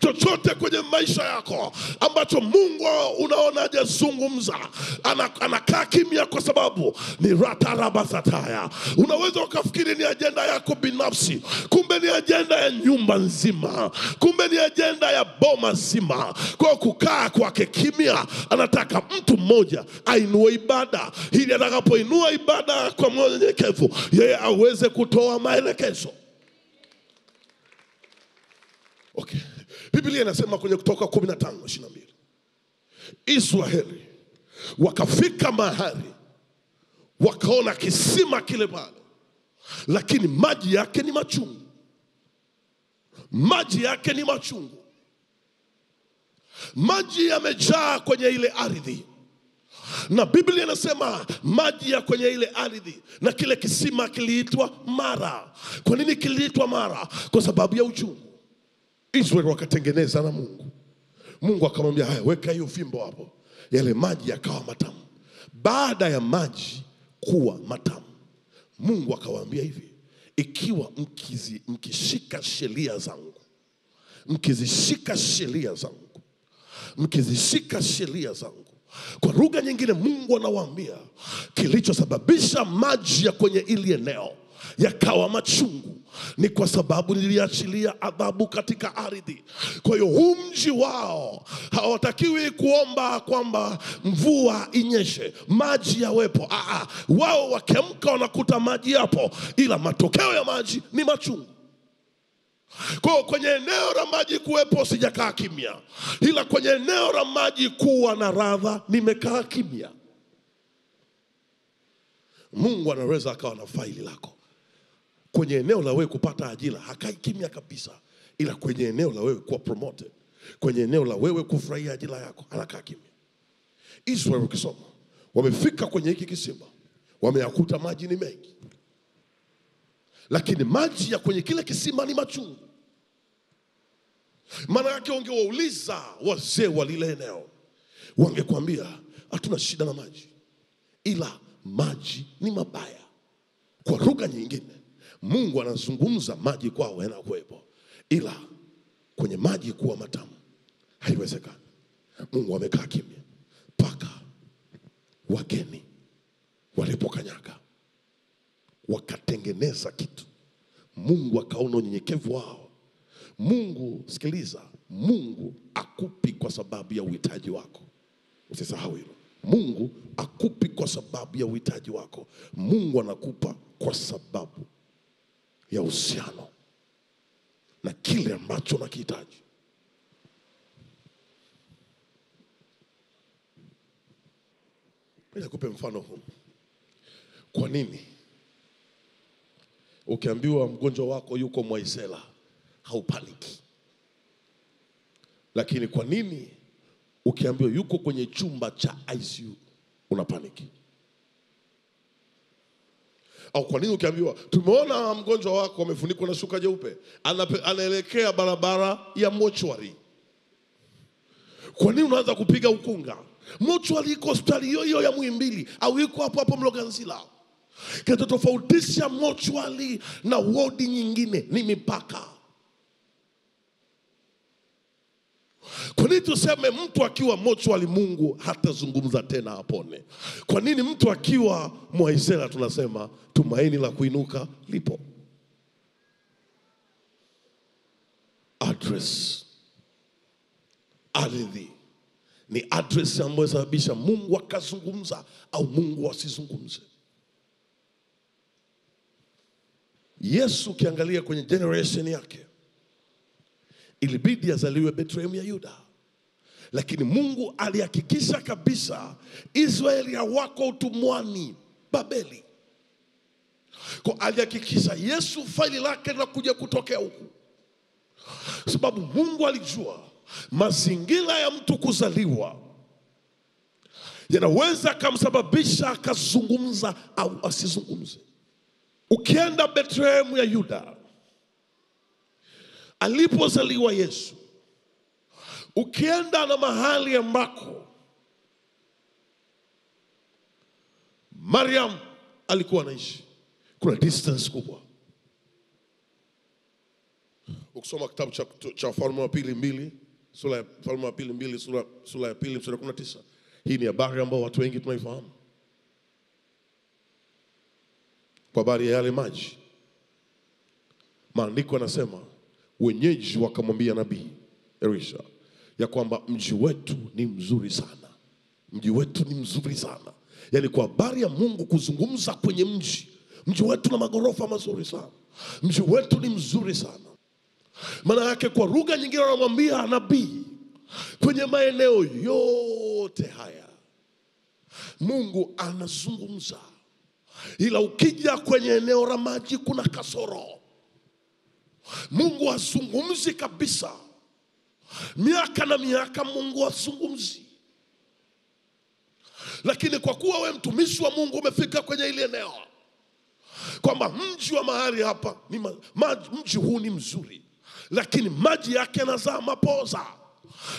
chochote kwenye maisha yako ambacho Mungu unaonaje zungumza, anakaa kimya kwa sababu ni rataraba sataya. Unaweza ukafikiri ni ajenda yako binafsi, kumbe ni ajenda ya nyumba nzima, kumbe ni ajenda ya boma nzima. Kwa kukaa kwake kimya, anataka mtu mmoja ainue ibada, ili atakapoinua ibada kwa moyo mnyenyekevu, yeye aweze kutoa maelekezo. Okay. Biblia inasema kwenye Kutoka kumi na tano ishirini na mbili. Israeli wakafika mahali wakaona kisima kile pale, lakini maji yake ni machungu. Maji yake ni machungu. Maji yamejaa kwenye ile ardhi. Na Biblia inasema maji ya kwenye ile ardhi, na kile kisima kiliitwa Mara. Kwa nini kiliitwa Mara? Kwa sababu ya uchungu. Israeli wakatengeneza na Mungu. Mungu akamwambia, haya, weka hiyo fimbo hapo. Yale maji yakawa matamu. Baada ya maji kuwa matamu, Mungu akawaambia hivi, ikiwa mkizi, mkishika sheria zangu, mkizishika sheria zangu, mkizishika sheria zangu. Kwa lugha nyingine Mungu anawaambia, kilichosababisha maji ya kwenye ile eneo yakawa machungu ni kwa sababu niliachilia adhabu katika ardhi. Kwa hiyo huu mji wao hawatakiwi kuomba kwamba mvua inyeshe, maji yawepo. Aa, wao wakiamka wanakuta maji yapo, ila matokeo ya maji ni machungu. Kwa kwenye eneo la maji kuwepo sijakaa kimya, ila kwenye eneo la maji kuwa na radha nimekaa kimya. Mungu anaweza akawa na faili lako. Kwenye eneo la wewe kupata ajira hakai kimya kabisa, ila kwenye eneo la wewe kuwa promoted, kwenye eneo la wewe kufurahia ajira yako, anakaa kimya. Israeli ukisoma, wamefika kwenye hiki kisima, wameyakuta maji ni mengi, lakini maji ya kwenye kile kisima ni machungu. Maana yake ungewauliza wazee wa lile eneo, wangekwambia hatuna shida na maji, ila maji ni mabaya. Kwa lugha nyingine Mungu anazungumza maji kwao yanakuwepo, ila kwenye maji kuwa matamu haiwezekani. Mungu amekaa kimya mpaka wageni walipokanyaga wakatengeneza kitu. Mungu akaona unyenyekevu wao. Mungu, sikiliza, Mungu akupi kwa sababu ya uhitaji wako. Usisahau hilo. Mungu akupi kwa sababu ya uhitaji wako. Mungu anakupa kwa sababu ya uhusiano na kile ambacho unakihitaji. Nikupe mfano huu. Kwa nini ukiambiwa mgonjwa wako yuko Mwaisela haupaniki? Lakini kwa nini ukiambiwa yuko kwenye chumba cha I C U unapaniki? Au kwa nini ukiambiwa tumeona mgonjwa wako amefunikwa na shuka jeupe, anaelekea barabara ya mochwari, kwa nini unaanza kupiga ukunga? Mochwari iko hospitali hiyo hiyo ya Muhimbili, au iko hapo hapo Mloganzila. Kato tofautisha mochwari na wodi nyingine ni mipaka. Kwa nini tuseme mtu akiwa mochwari Mungu hatazungumza tena apone? Kwa nini mtu akiwa Mwaisela tunasema tumaini la kuinuka lipo? Address. Ardhi ni address ambayo sababisha Mungu akazungumza au Mungu asizungumze. Yesu kiangalia kwenye generation yake, ilibidi azaliwe Bethlehemu ya Yuda, lakini Mungu alihakikisha kabisa Israeli hawako utumwani Babeli. Kwa alihakikisha Yesu faili lake la kuja kutokea huku, sababu Mungu alijua mazingira ya mtu kuzaliwa yanaweza kumsababisha akazungumza au asizungumze. Ukienda Bethlehemu ya Yuda alipozaliwa Yesu, ukienda na mahali ambako Mariam alikuwa anaishi, kuna distance kubwa. ukisoma kitabu cha, cha Wafalme wa Pili mbili, sura ya Wafalme wa Pili mbili, sura sura ya pili mstari kumi na tisa. Hii ni habari ambayo watu wengi tunaifahamu. Kwa habari ya yale maji. Maandiko yanasema wenyeji wakamwambia nabii Erisha ya kwamba mji wetu ni mzuri sana. Mji wetu ni mzuri sana. Yaani kwa habari ya Mungu kuzungumza kwenye mji. Mji wetu na magorofa mazuri sana. Mji wetu ni mzuri sana. Maana yake kwa lugha nyingine anamwambia nabii, kwenye maeneo yote haya Mungu anazungumza. Ila ukija kwenye eneo la maji kuna kasoro. Mungu azungumzi kabisa. Miaka na miaka Mungu azungumzi. Lakini kwa kuwa wewe mtumishi wa Mungu umefika kwenye ile eneo kwamba mji wa mahali hapa ni ma, ma, mji huu ni mzuri, lakini maji yake yanazaa mapoza.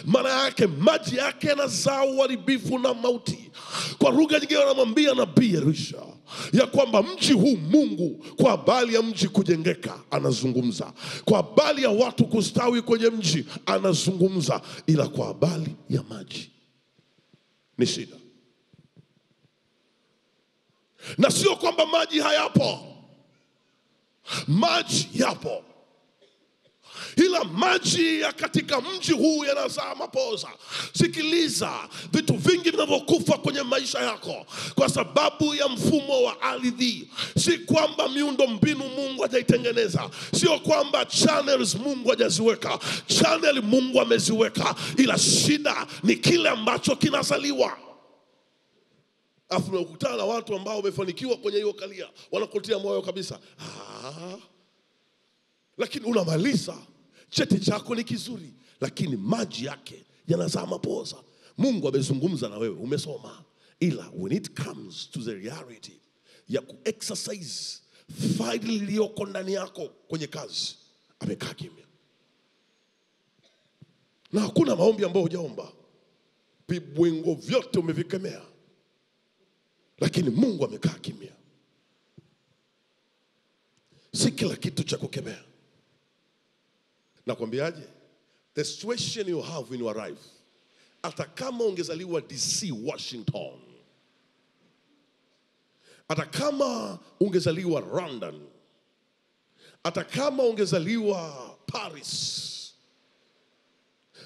Maana yake maji yake yanazaa uharibifu na mauti. Kwa lugha nyingine anamwambia nabii Elisha ya kwamba mji huu Mungu kwa habari ya mji kujengeka anazungumza, kwa habari ya watu kustawi kwenye mji anazungumza, ila kwa habari ya maji ni shida. Na sio kwamba maji hayapo. Maji yapo. Ila maji ya katika mji huu yanazaa mapoza. Sikiliza, vitu vingi vinavyokufa kwenye maisha yako kwa sababu ya mfumo wa ardhi. Si kwamba miundo mbinu Mungu hajaitengeneza. Sio kwamba channels Mungu hajaziweka. Channel Mungu ameziweka. Ila shida ni kile ambacho kinazaliwa. Afu unakutana na watu ambao wamefanikiwa kwenye hiyo kalia, wanakutia moyo kabisa. Ah. Lakini unamaliza cheti chako ni kizuri, lakini maji yake yanazaa mapoza. Mungu amezungumza na wewe, umesoma. Ila when it comes to the reality ya ku-exercise faili iliyoko ndani yako kwenye kazi, amekaa kimya. Na hakuna maombi ambayo hujaomba. Vibwengo vyote umevikemea. Lakini Mungu amekaa kimya. Si kila kitu cha kukemea. Na kwambiaje? The situation you have when you arrive. Hata kama ungezaliwa D C, Washington. Hata kama ungezaliwa London. Hata kama ungezaliwa Paris.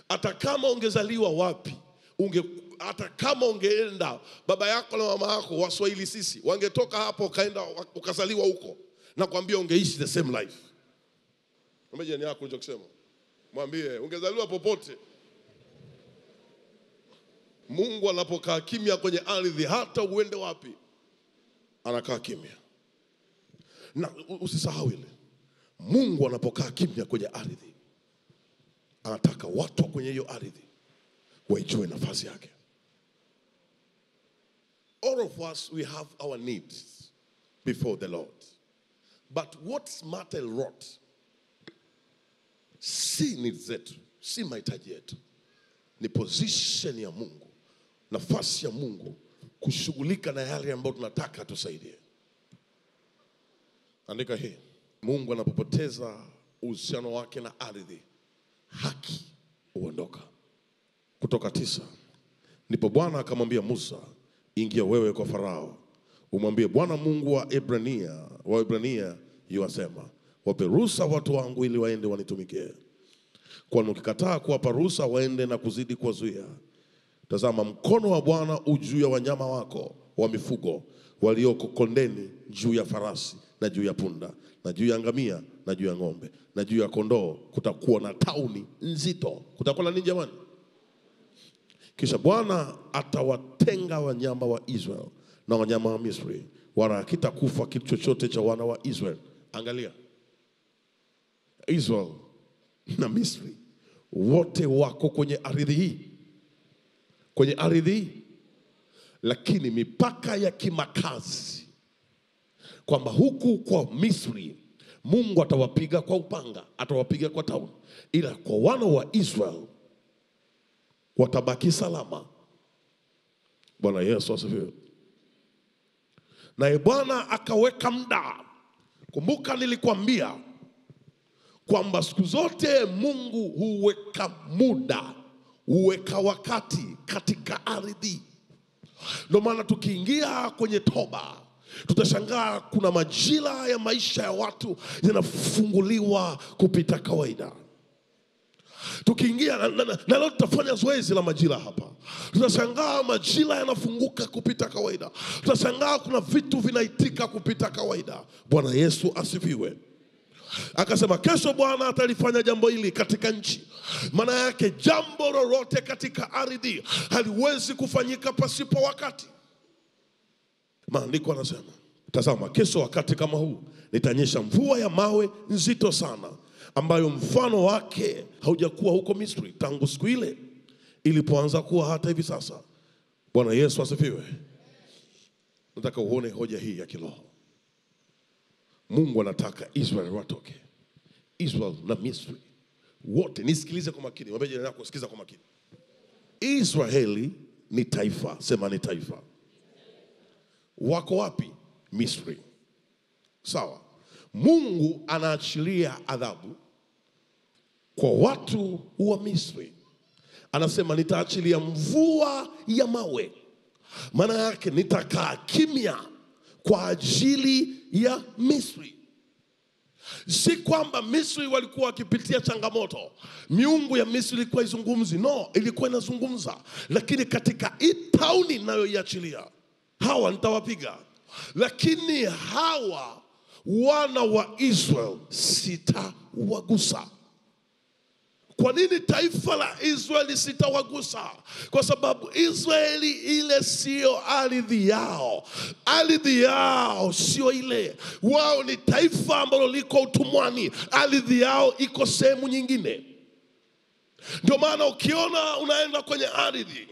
Hata kama ungezaliwa wapi? Unge hata kama ungeenda, baba yako na mama yako Waswahili sisi wangetoka hapo kaenda ukazaliwa huko, na kwambia ungeishi the same life. Mwambie ni yako unachosema. Mwambie ungezaliwa popote. Mungu anapokaa kimya kwenye ardhi, hata uende wapi anakaa kimya. Na usisahau ile, Mungu anapokaa kimya kwenye ardhi anataka watu kwenye hiyo ardhi waijue nafasi yake. All of us, we have our needs before the Lord. But what's matter lot? Si needs zetu, si mahitaji yetu. Ni position ya Mungu, nafasi ya Mungu kushughulika na yale ambayo tunataka tusaidie. Andika hii. Mungu anapopoteza uhusiano wake na ardhi, haki huondoka. Kutoka tisa. Ndipo Bwana akamwambia Musa, ingia wewe kwa Farao, umwambie Bwana Mungu wa Ebrania, wa Ebrania yuasema, wape ruhusa watu wangu ili waende wanitumikie. Kwa ukikataa kuwapa ruhusa waende na kuzidi kuwazuia, tazama mkono wa Bwana ujuu ya wanyama wako wa mifugo walioko kondeni, juu ya farasi na juu ya punda na juu ya ngamia na juu ya ng'ombe na juu ya kondoo. Kutakuwa na tauni nzito. Kutakuwa na nini jamani? Kisha Bwana atawatenga wanyama wa Israel na wanyama wa Misri, wala hakitakufa kitu chochote cha wana wa Israel. Angalia, Israel na Misri wote wako kwenye ardhi hii, kwenye ardhi hii. Lakini mipaka ya kimakazi, kwamba huku kwa Misri Mungu atawapiga kwa upanga, atawapiga kwa tauni, ila kwa wana wa Israel watabaki salama. Bwana Yesu asifiwe. Na Bwana akaweka muda. Kumbuka nilikwambia kwamba siku zote Mungu huweka muda, huweka wakati katika ardhi. Ndio maana tukiingia kwenye toba, tutashangaa kuna majira ya maisha ya watu yanafunguliwa kupita kawaida. Tukiingia na, na, na leo tutafanya zoezi la majira hapa. Tutashangaa majira yanafunguka kupita kawaida. Tutashangaa kuna vitu vinaitika kupita kawaida. Bwana Yesu asifiwe. Akasema kesho Bwana atalifanya jambo hili katika nchi. Maana yake jambo lolote katika ardhi haliwezi kufanyika pasipo wakati. Maandiko yanasema, tazama kesho wakati kama huu litanyesha mvua ya mawe nzito sana, ambayo mfano wake haujakuwa huko Misri tangu siku ile ilipoanza kuwa hata hivi sasa. Bwana Yesu asifiwe. Nataka uone hoja hii ya kiroho. Mungu anataka Israeli watoke. Israeli na Misri wote, nisikilize kwa makini. Mwambie jirani yako sikiza kwa makini. Israeli ni taifa, sema ni taifa. Wako wapi? Misri. Sawa. Mungu anaachilia adhabu kwa watu wa Misri. Anasema nitaachilia mvua ya mawe. Maana yake nitakaa kimya kwa ajili ya Misri. Si kwamba Misri walikuwa wakipitia changamoto, miungu ya Misri ilikuwa izungumzi. No, ilikuwa inazungumza. Lakini katika hii tauni ninayoiachilia, hawa nitawapiga. Lakini hawa wana wa Israel sitawagusa. Kwa nini taifa la Israeli sitawagusa? Kwa sababu Israeli ile sio ardhi yao. Ardhi yao sio ile. Wao ni taifa ambalo liko utumwani. Ardhi yao iko sehemu nyingine. Ndio maana ukiona unaenda kwenye ardhi,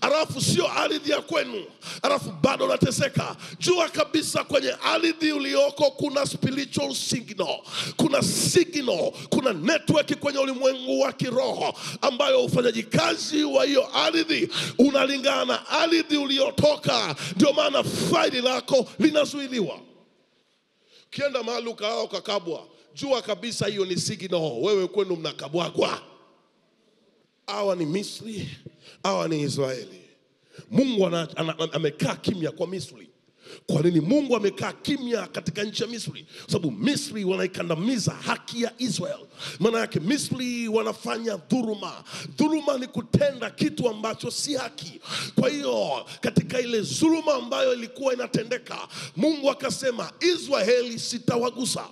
alafu sio ardhi ya kwenu, alafu bado unateseka, jua kabisa kwenye ardhi ulioko kuna spiritual signal, kuna signal, kuna network kwenye ulimwengu wa kiroho ambayo ufanyaji kazi wa hiyo ardhi unalingana na ardhi uliotoka. Ndio maana faili lako linazuiliwa. Kienda mahali kao kakabwa, jua kabisa hiyo ni signal, wewe kwenu mnakabwa kwa. Hawa ni Misri, hawa ni Israeli. Mungu ana, ana, amekaa kimya kwa Misri. Kwa nini Mungu amekaa kimya katika nchi ya Misri? Sababu Misri wanaikandamiza haki ya Israel. Maana yake Misri wanafanya dhuluma. Dhuluma ni kutenda kitu ambacho si haki. Kwa hiyo katika ile dhuluma ambayo ilikuwa inatendeka, Mungu akasema Israeli sitawagusa.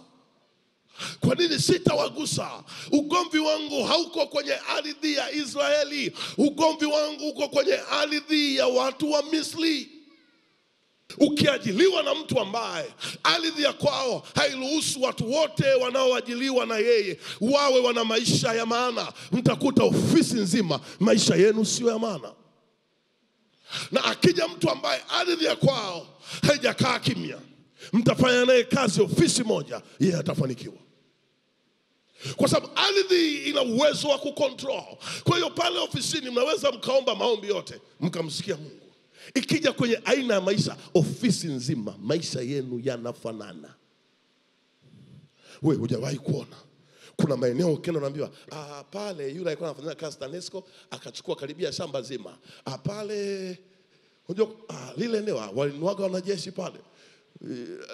Kwa nini sitawagusa? Ugomvi wangu hauko kwenye ardhi ya Israeli. Ugomvi wangu uko kwenye ardhi ya watu wa Misri. Ukiajiliwa na mtu ambaye ardhi ya kwao hairuhusu watu wote wanaoajiliwa na yeye wawe wana maisha ya maana, mtakuta ofisi nzima maisha yenu sio ya maana. Na akija mtu ambaye ardhi ya kwao haijakaa kimya, mtafanya naye kazi ofisi moja, yeye atafanikiwa. Kwa sababu ardhi ina uwezo wa kucontrol. Kwa hiyo pale ofisini mnaweza mkaomba maombi yote, mkamsikia Mungu. Ikija kwenye aina ya maisha, ofisi nzima maisha yenu yanafanana. Wewe hujawahi kuona kuna maeneo ukienda unaambiwa, ah pale yule alikuwa anafanya kazi TANESCO akachukua karibia shamba zima. Ah pale unajua ah, lile eneo walinuaga wanajeshi pale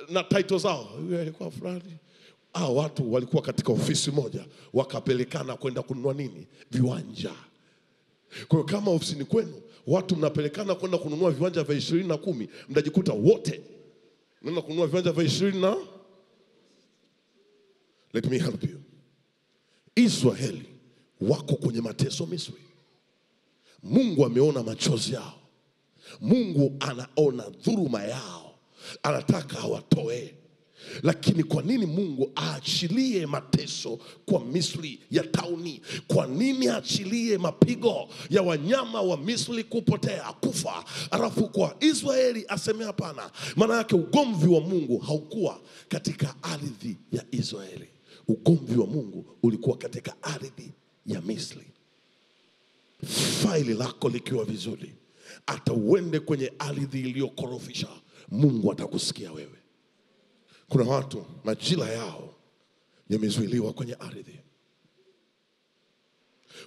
na title zao, yule alikuwa fulani. Ah, watu walikuwa katika ofisi moja wakapelekana kwenda kununua nini? Viwanja. Kwa hiyo kama ofisini kwenu watu mnapelekana kwenda kununua viwanja vya ishirini na kumi, mtajikuta wote mnaenda kununua viwanja vya ishirini na. Let me help you. Israeli wako kwenye mateso Misri. Mungu ameona machozi yao. Mungu anaona dhuluma yao. Anataka awatoe. Lakini kwa nini Mungu aachilie mateso kwa Misri ya tauni? Kwa nini aachilie mapigo ya wanyama wa Misri kupotea, kufa, alafu kwa Israeli aseme hapana? Maana yake ugomvi wa Mungu haukuwa katika ardhi ya Israeli. Ugomvi wa Mungu ulikuwa katika ardhi ya Misri. Faili lako likiwa vizuri, hata uende kwenye ardhi iliyokorofisha, Mungu atakusikia wewe. Kuna watu majira yao yamezuiliwa kwenye ardhi.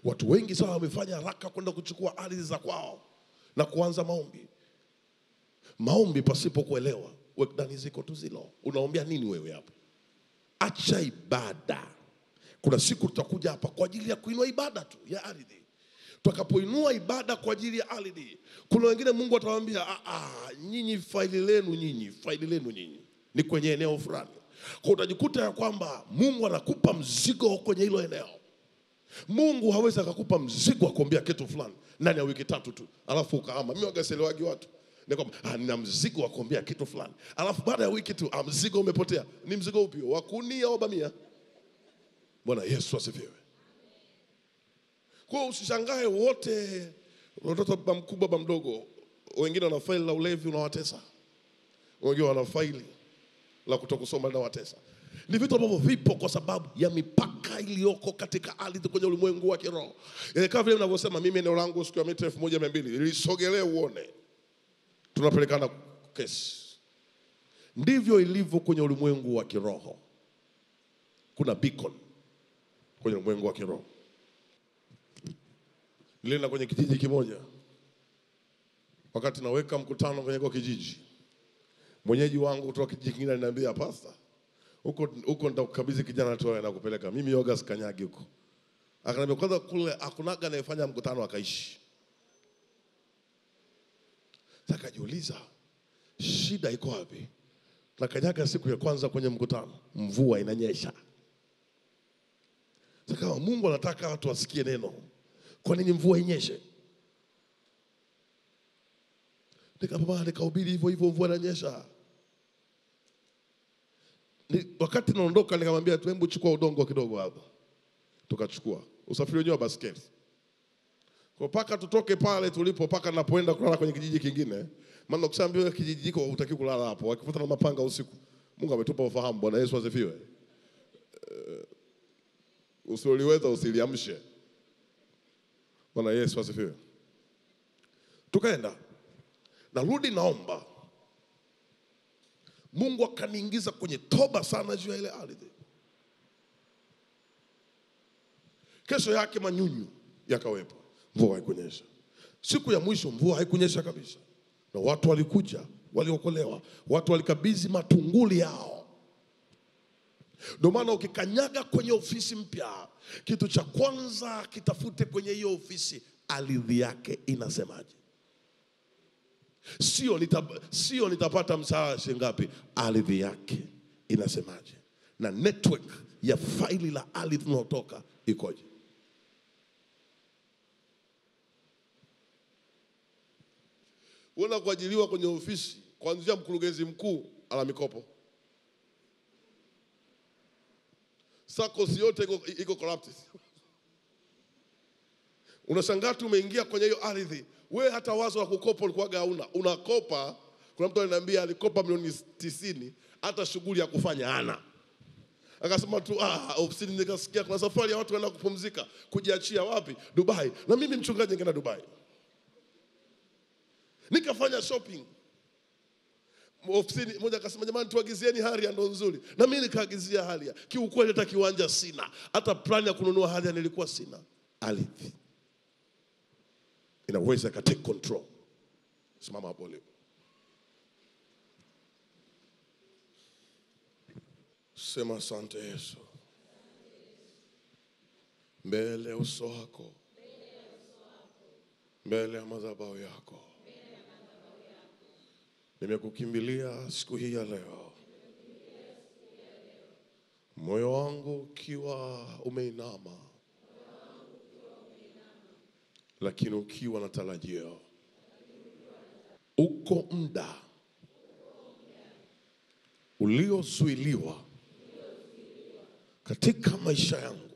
Watu wengi sana wamefanya haraka kwenda kuchukua ardhi za kwao na kuanza maombi. Maombi pasipo kuelewa. Wekdani ziko tu zilo. Unaombea nini wewe hapo? Acha ibada. Kuna siku tutakuja hapa kwa ajili ya kuinua ibada tu ya ardhi. Tutakapoinua ibada kwa ajili ya ardhi, kuna wengine Mungu atawaambia, "Ah ah, nyinyi faili lenu nyinyi, faili lenu nyinyi ni kwenye eneo fulani." Kwa utajikuta ya kwamba Mungu anakupa mzigo kwenye hilo eneo. Mungu hawezi akakupa mzigo akwambia kitu fulani ndani ya wiki tatu tu, alafu ukahama. Mimi wangaselewagi watu. Nikwamba nina mzigo akwambia kitu fulani. Alafu baada ya wiki tu, mzigo umepotea. Ni mzigo upi? Wa kunia au bamia? Bwana Yesu asifiwe. Kwa usishangae wote, watoto baba mkubwa baba mdogo, wengine wana faili la ulevi unawatesa. Wengine wana faili la kutokusoma unawatesa. Ni vitu ambavyo vipo kwa sababu ya mipaka iliyoko katika ardhi kwenye ulimwengu wa kiroho. Ile kama vile mnavyosema mimi eneo langu siku ya mita elfu moja mia mbili lisogelee uone. Tunapelekana kesi. Ndivyo ilivyo kwenye ulimwengu wa kiroho. Kuna beacon kwenye ulimwengu wa kiroho. Nilienda kwenye kijiji kimoja. Wakati naweka mkutano kwenye kwa kijiji, mwenyeji wangu kutoka kijiji kingine ananiambia, "Pastor, huko huko ndakukabidhi kijana tu na kupeleka. Mimi yoga sikanyagi huko." Akaniambia kwanza kule hakunaga anayefanya mkutano akaishi. Nikajiuliza shida iko wapi? Nakanyaga siku ya kwanza kwenye mkutano, mvua inanyesha. Sasa Mungu anataka watu wasikie neno. Kwa nini mvua inyeshe? Nikapambana nikahubiri hivyo hivyo mvua inanyesha. Ni wakati naondoka nikamwambia tuembu chukua udongo kidogo hapa. Tukachukua. Usafiri wenyewe wa basketi. Kwa paka tutoke pale tulipo paka napoenda kulala kwenye kijiji kingine. Maana kusambiwa kijiji kiko hutaki kulala hapo. Wakifuata na mapanga usiku. Mungu ametupa ufahamu. Bwana Yesu asifiwe. Uh, Usioliweza usiliamshe. Bwana Yesu asifiwe. Tukaenda. Narudi naomba. Mungu akaniingiza kwenye toba sana juu ya ile ardhi. Kesho yake manyunyu yakawepo. Mvua haikunyesha. Siku ya mwisho mvua haikunyesha kabisa. Na watu walikuja, waliokolewa. Watu walikabidhi matunguli yao. Ndio maana ukikanyaga kwenye ofisi mpya, kitu cha kwanza kitafute kwenye hiyo ofisi ardhi yake inasemaje. Sio nitapata, sio nitapata mshahara shilingi ngapi, ardhi yake inasemaje na network ya faili la ardhi tunayotoka ikoje. Wana kuajiliwa kwenye ofisi kuanzia mkurugenzi mkuu ala mikopo. Sako yote iko, iko corrupted. Unashangaa tu umeingia kwenye hiyo ardhi. Wewe hata wazo la kukopa ulikuwaga hauna. Unakopa, kuna mtu ananiambia alikopa milioni tisini, hata shughuli ya kufanya hana. Akasema tu ah, ofisini nikasikia kuna safari ya watu wanaenda kupumzika, kujiachia wapi? Dubai. Na mimi mchungaji ningeenda Dubai. Nikafanya shopping. Ofisini mmoja akasema jamani tuagizieni haria ndo nzuri. Na mimi nikaagizia haria. Kiukweli hata kiwanja sina, hata plani ya kununua haria nilikuwa sina. Ardhi inaweza ka take control. Simama hapo leo. Sema asante Yesu. Mbele uso wako. Mbele ya madhabahu yako. Nimekukimbilia siku hii ya leo. Moyo wangu ukiwa umeinama. Lakini ukiwa na tarajio. Uko muda uliozuiliwa katika maisha yangu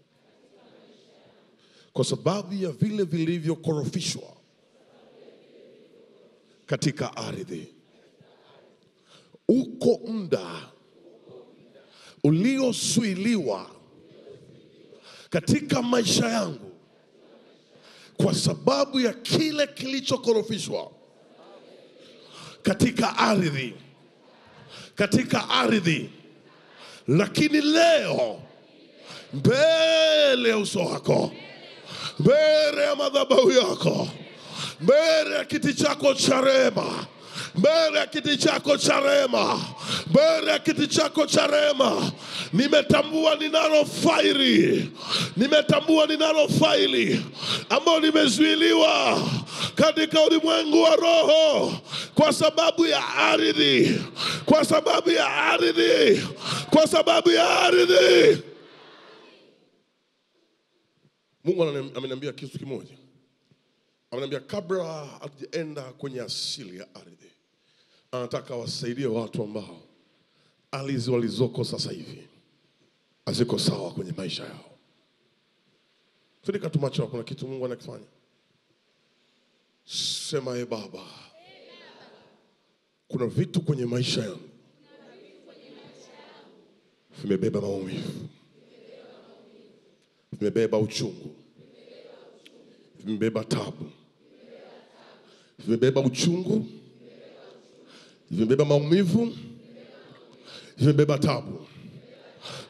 kwa sababu ya vile vilivyokorofishwa katika ardhi. Uko muda uliozuiliwa katika maisha yangu kwa sababu ya kile kilichokorofishwa katika ardhi, katika ardhi. Lakini leo mbele ya uso wako, mbele ya madhabahu yako, mbele ya kiti chako cha rehema, mbele ya kiti chako cha rehema, mbele ya kiti chako cha rehema. Nimetambua ninalo faili, nimetambua ninalo faili ambao nimezuiliwa katika ulimwengu wa roho kwa sababu ya ardhi, kwa sababu ya ardhi, kwa sababu ya ardhi. Mungu ameniambia kitu kimoja. Ameniambia kabla hatujaenda kwenye asili ya ardhi, anataka wasaidie watu ambao alizo walizoko sasa hivi haziko sawa kwenye maisha yao. Funika tu macho yako, kuna kitu Mungu anakifanya. Sema e Baba, kuna vitu kwenye maisha yangu vimebeba maumivu, vimebeba uchungu, vimebeba tabu, vimebeba uchungu, vimebeba maumivu, vimebeba tabu.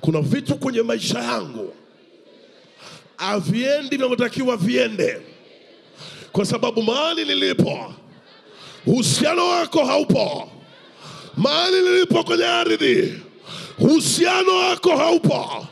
Kuna vitu kwenye maisha yangu haviendi vinavyotakiwa viende, kwa sababu mahali nilipo uhusiano wako haupo. Mahali nilipo kwenye ardhi uhusiano wako haupo,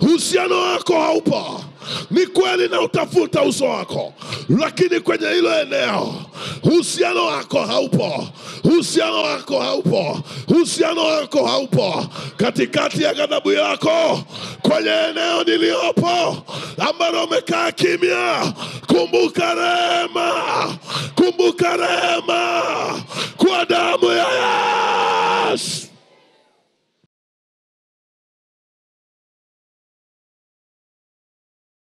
uhusiano wako haupo. Ni kweli na utafuta uso wako, lakini kwenye hilo eneo uhusiano wako haupo, uhusiano wako haupo, uhusiano wako haupo. Katikati ya ghadhabu yako kwenye eneo niliopo ambalo umekaa kimya, kumbuka rehema, kumbuka rehema,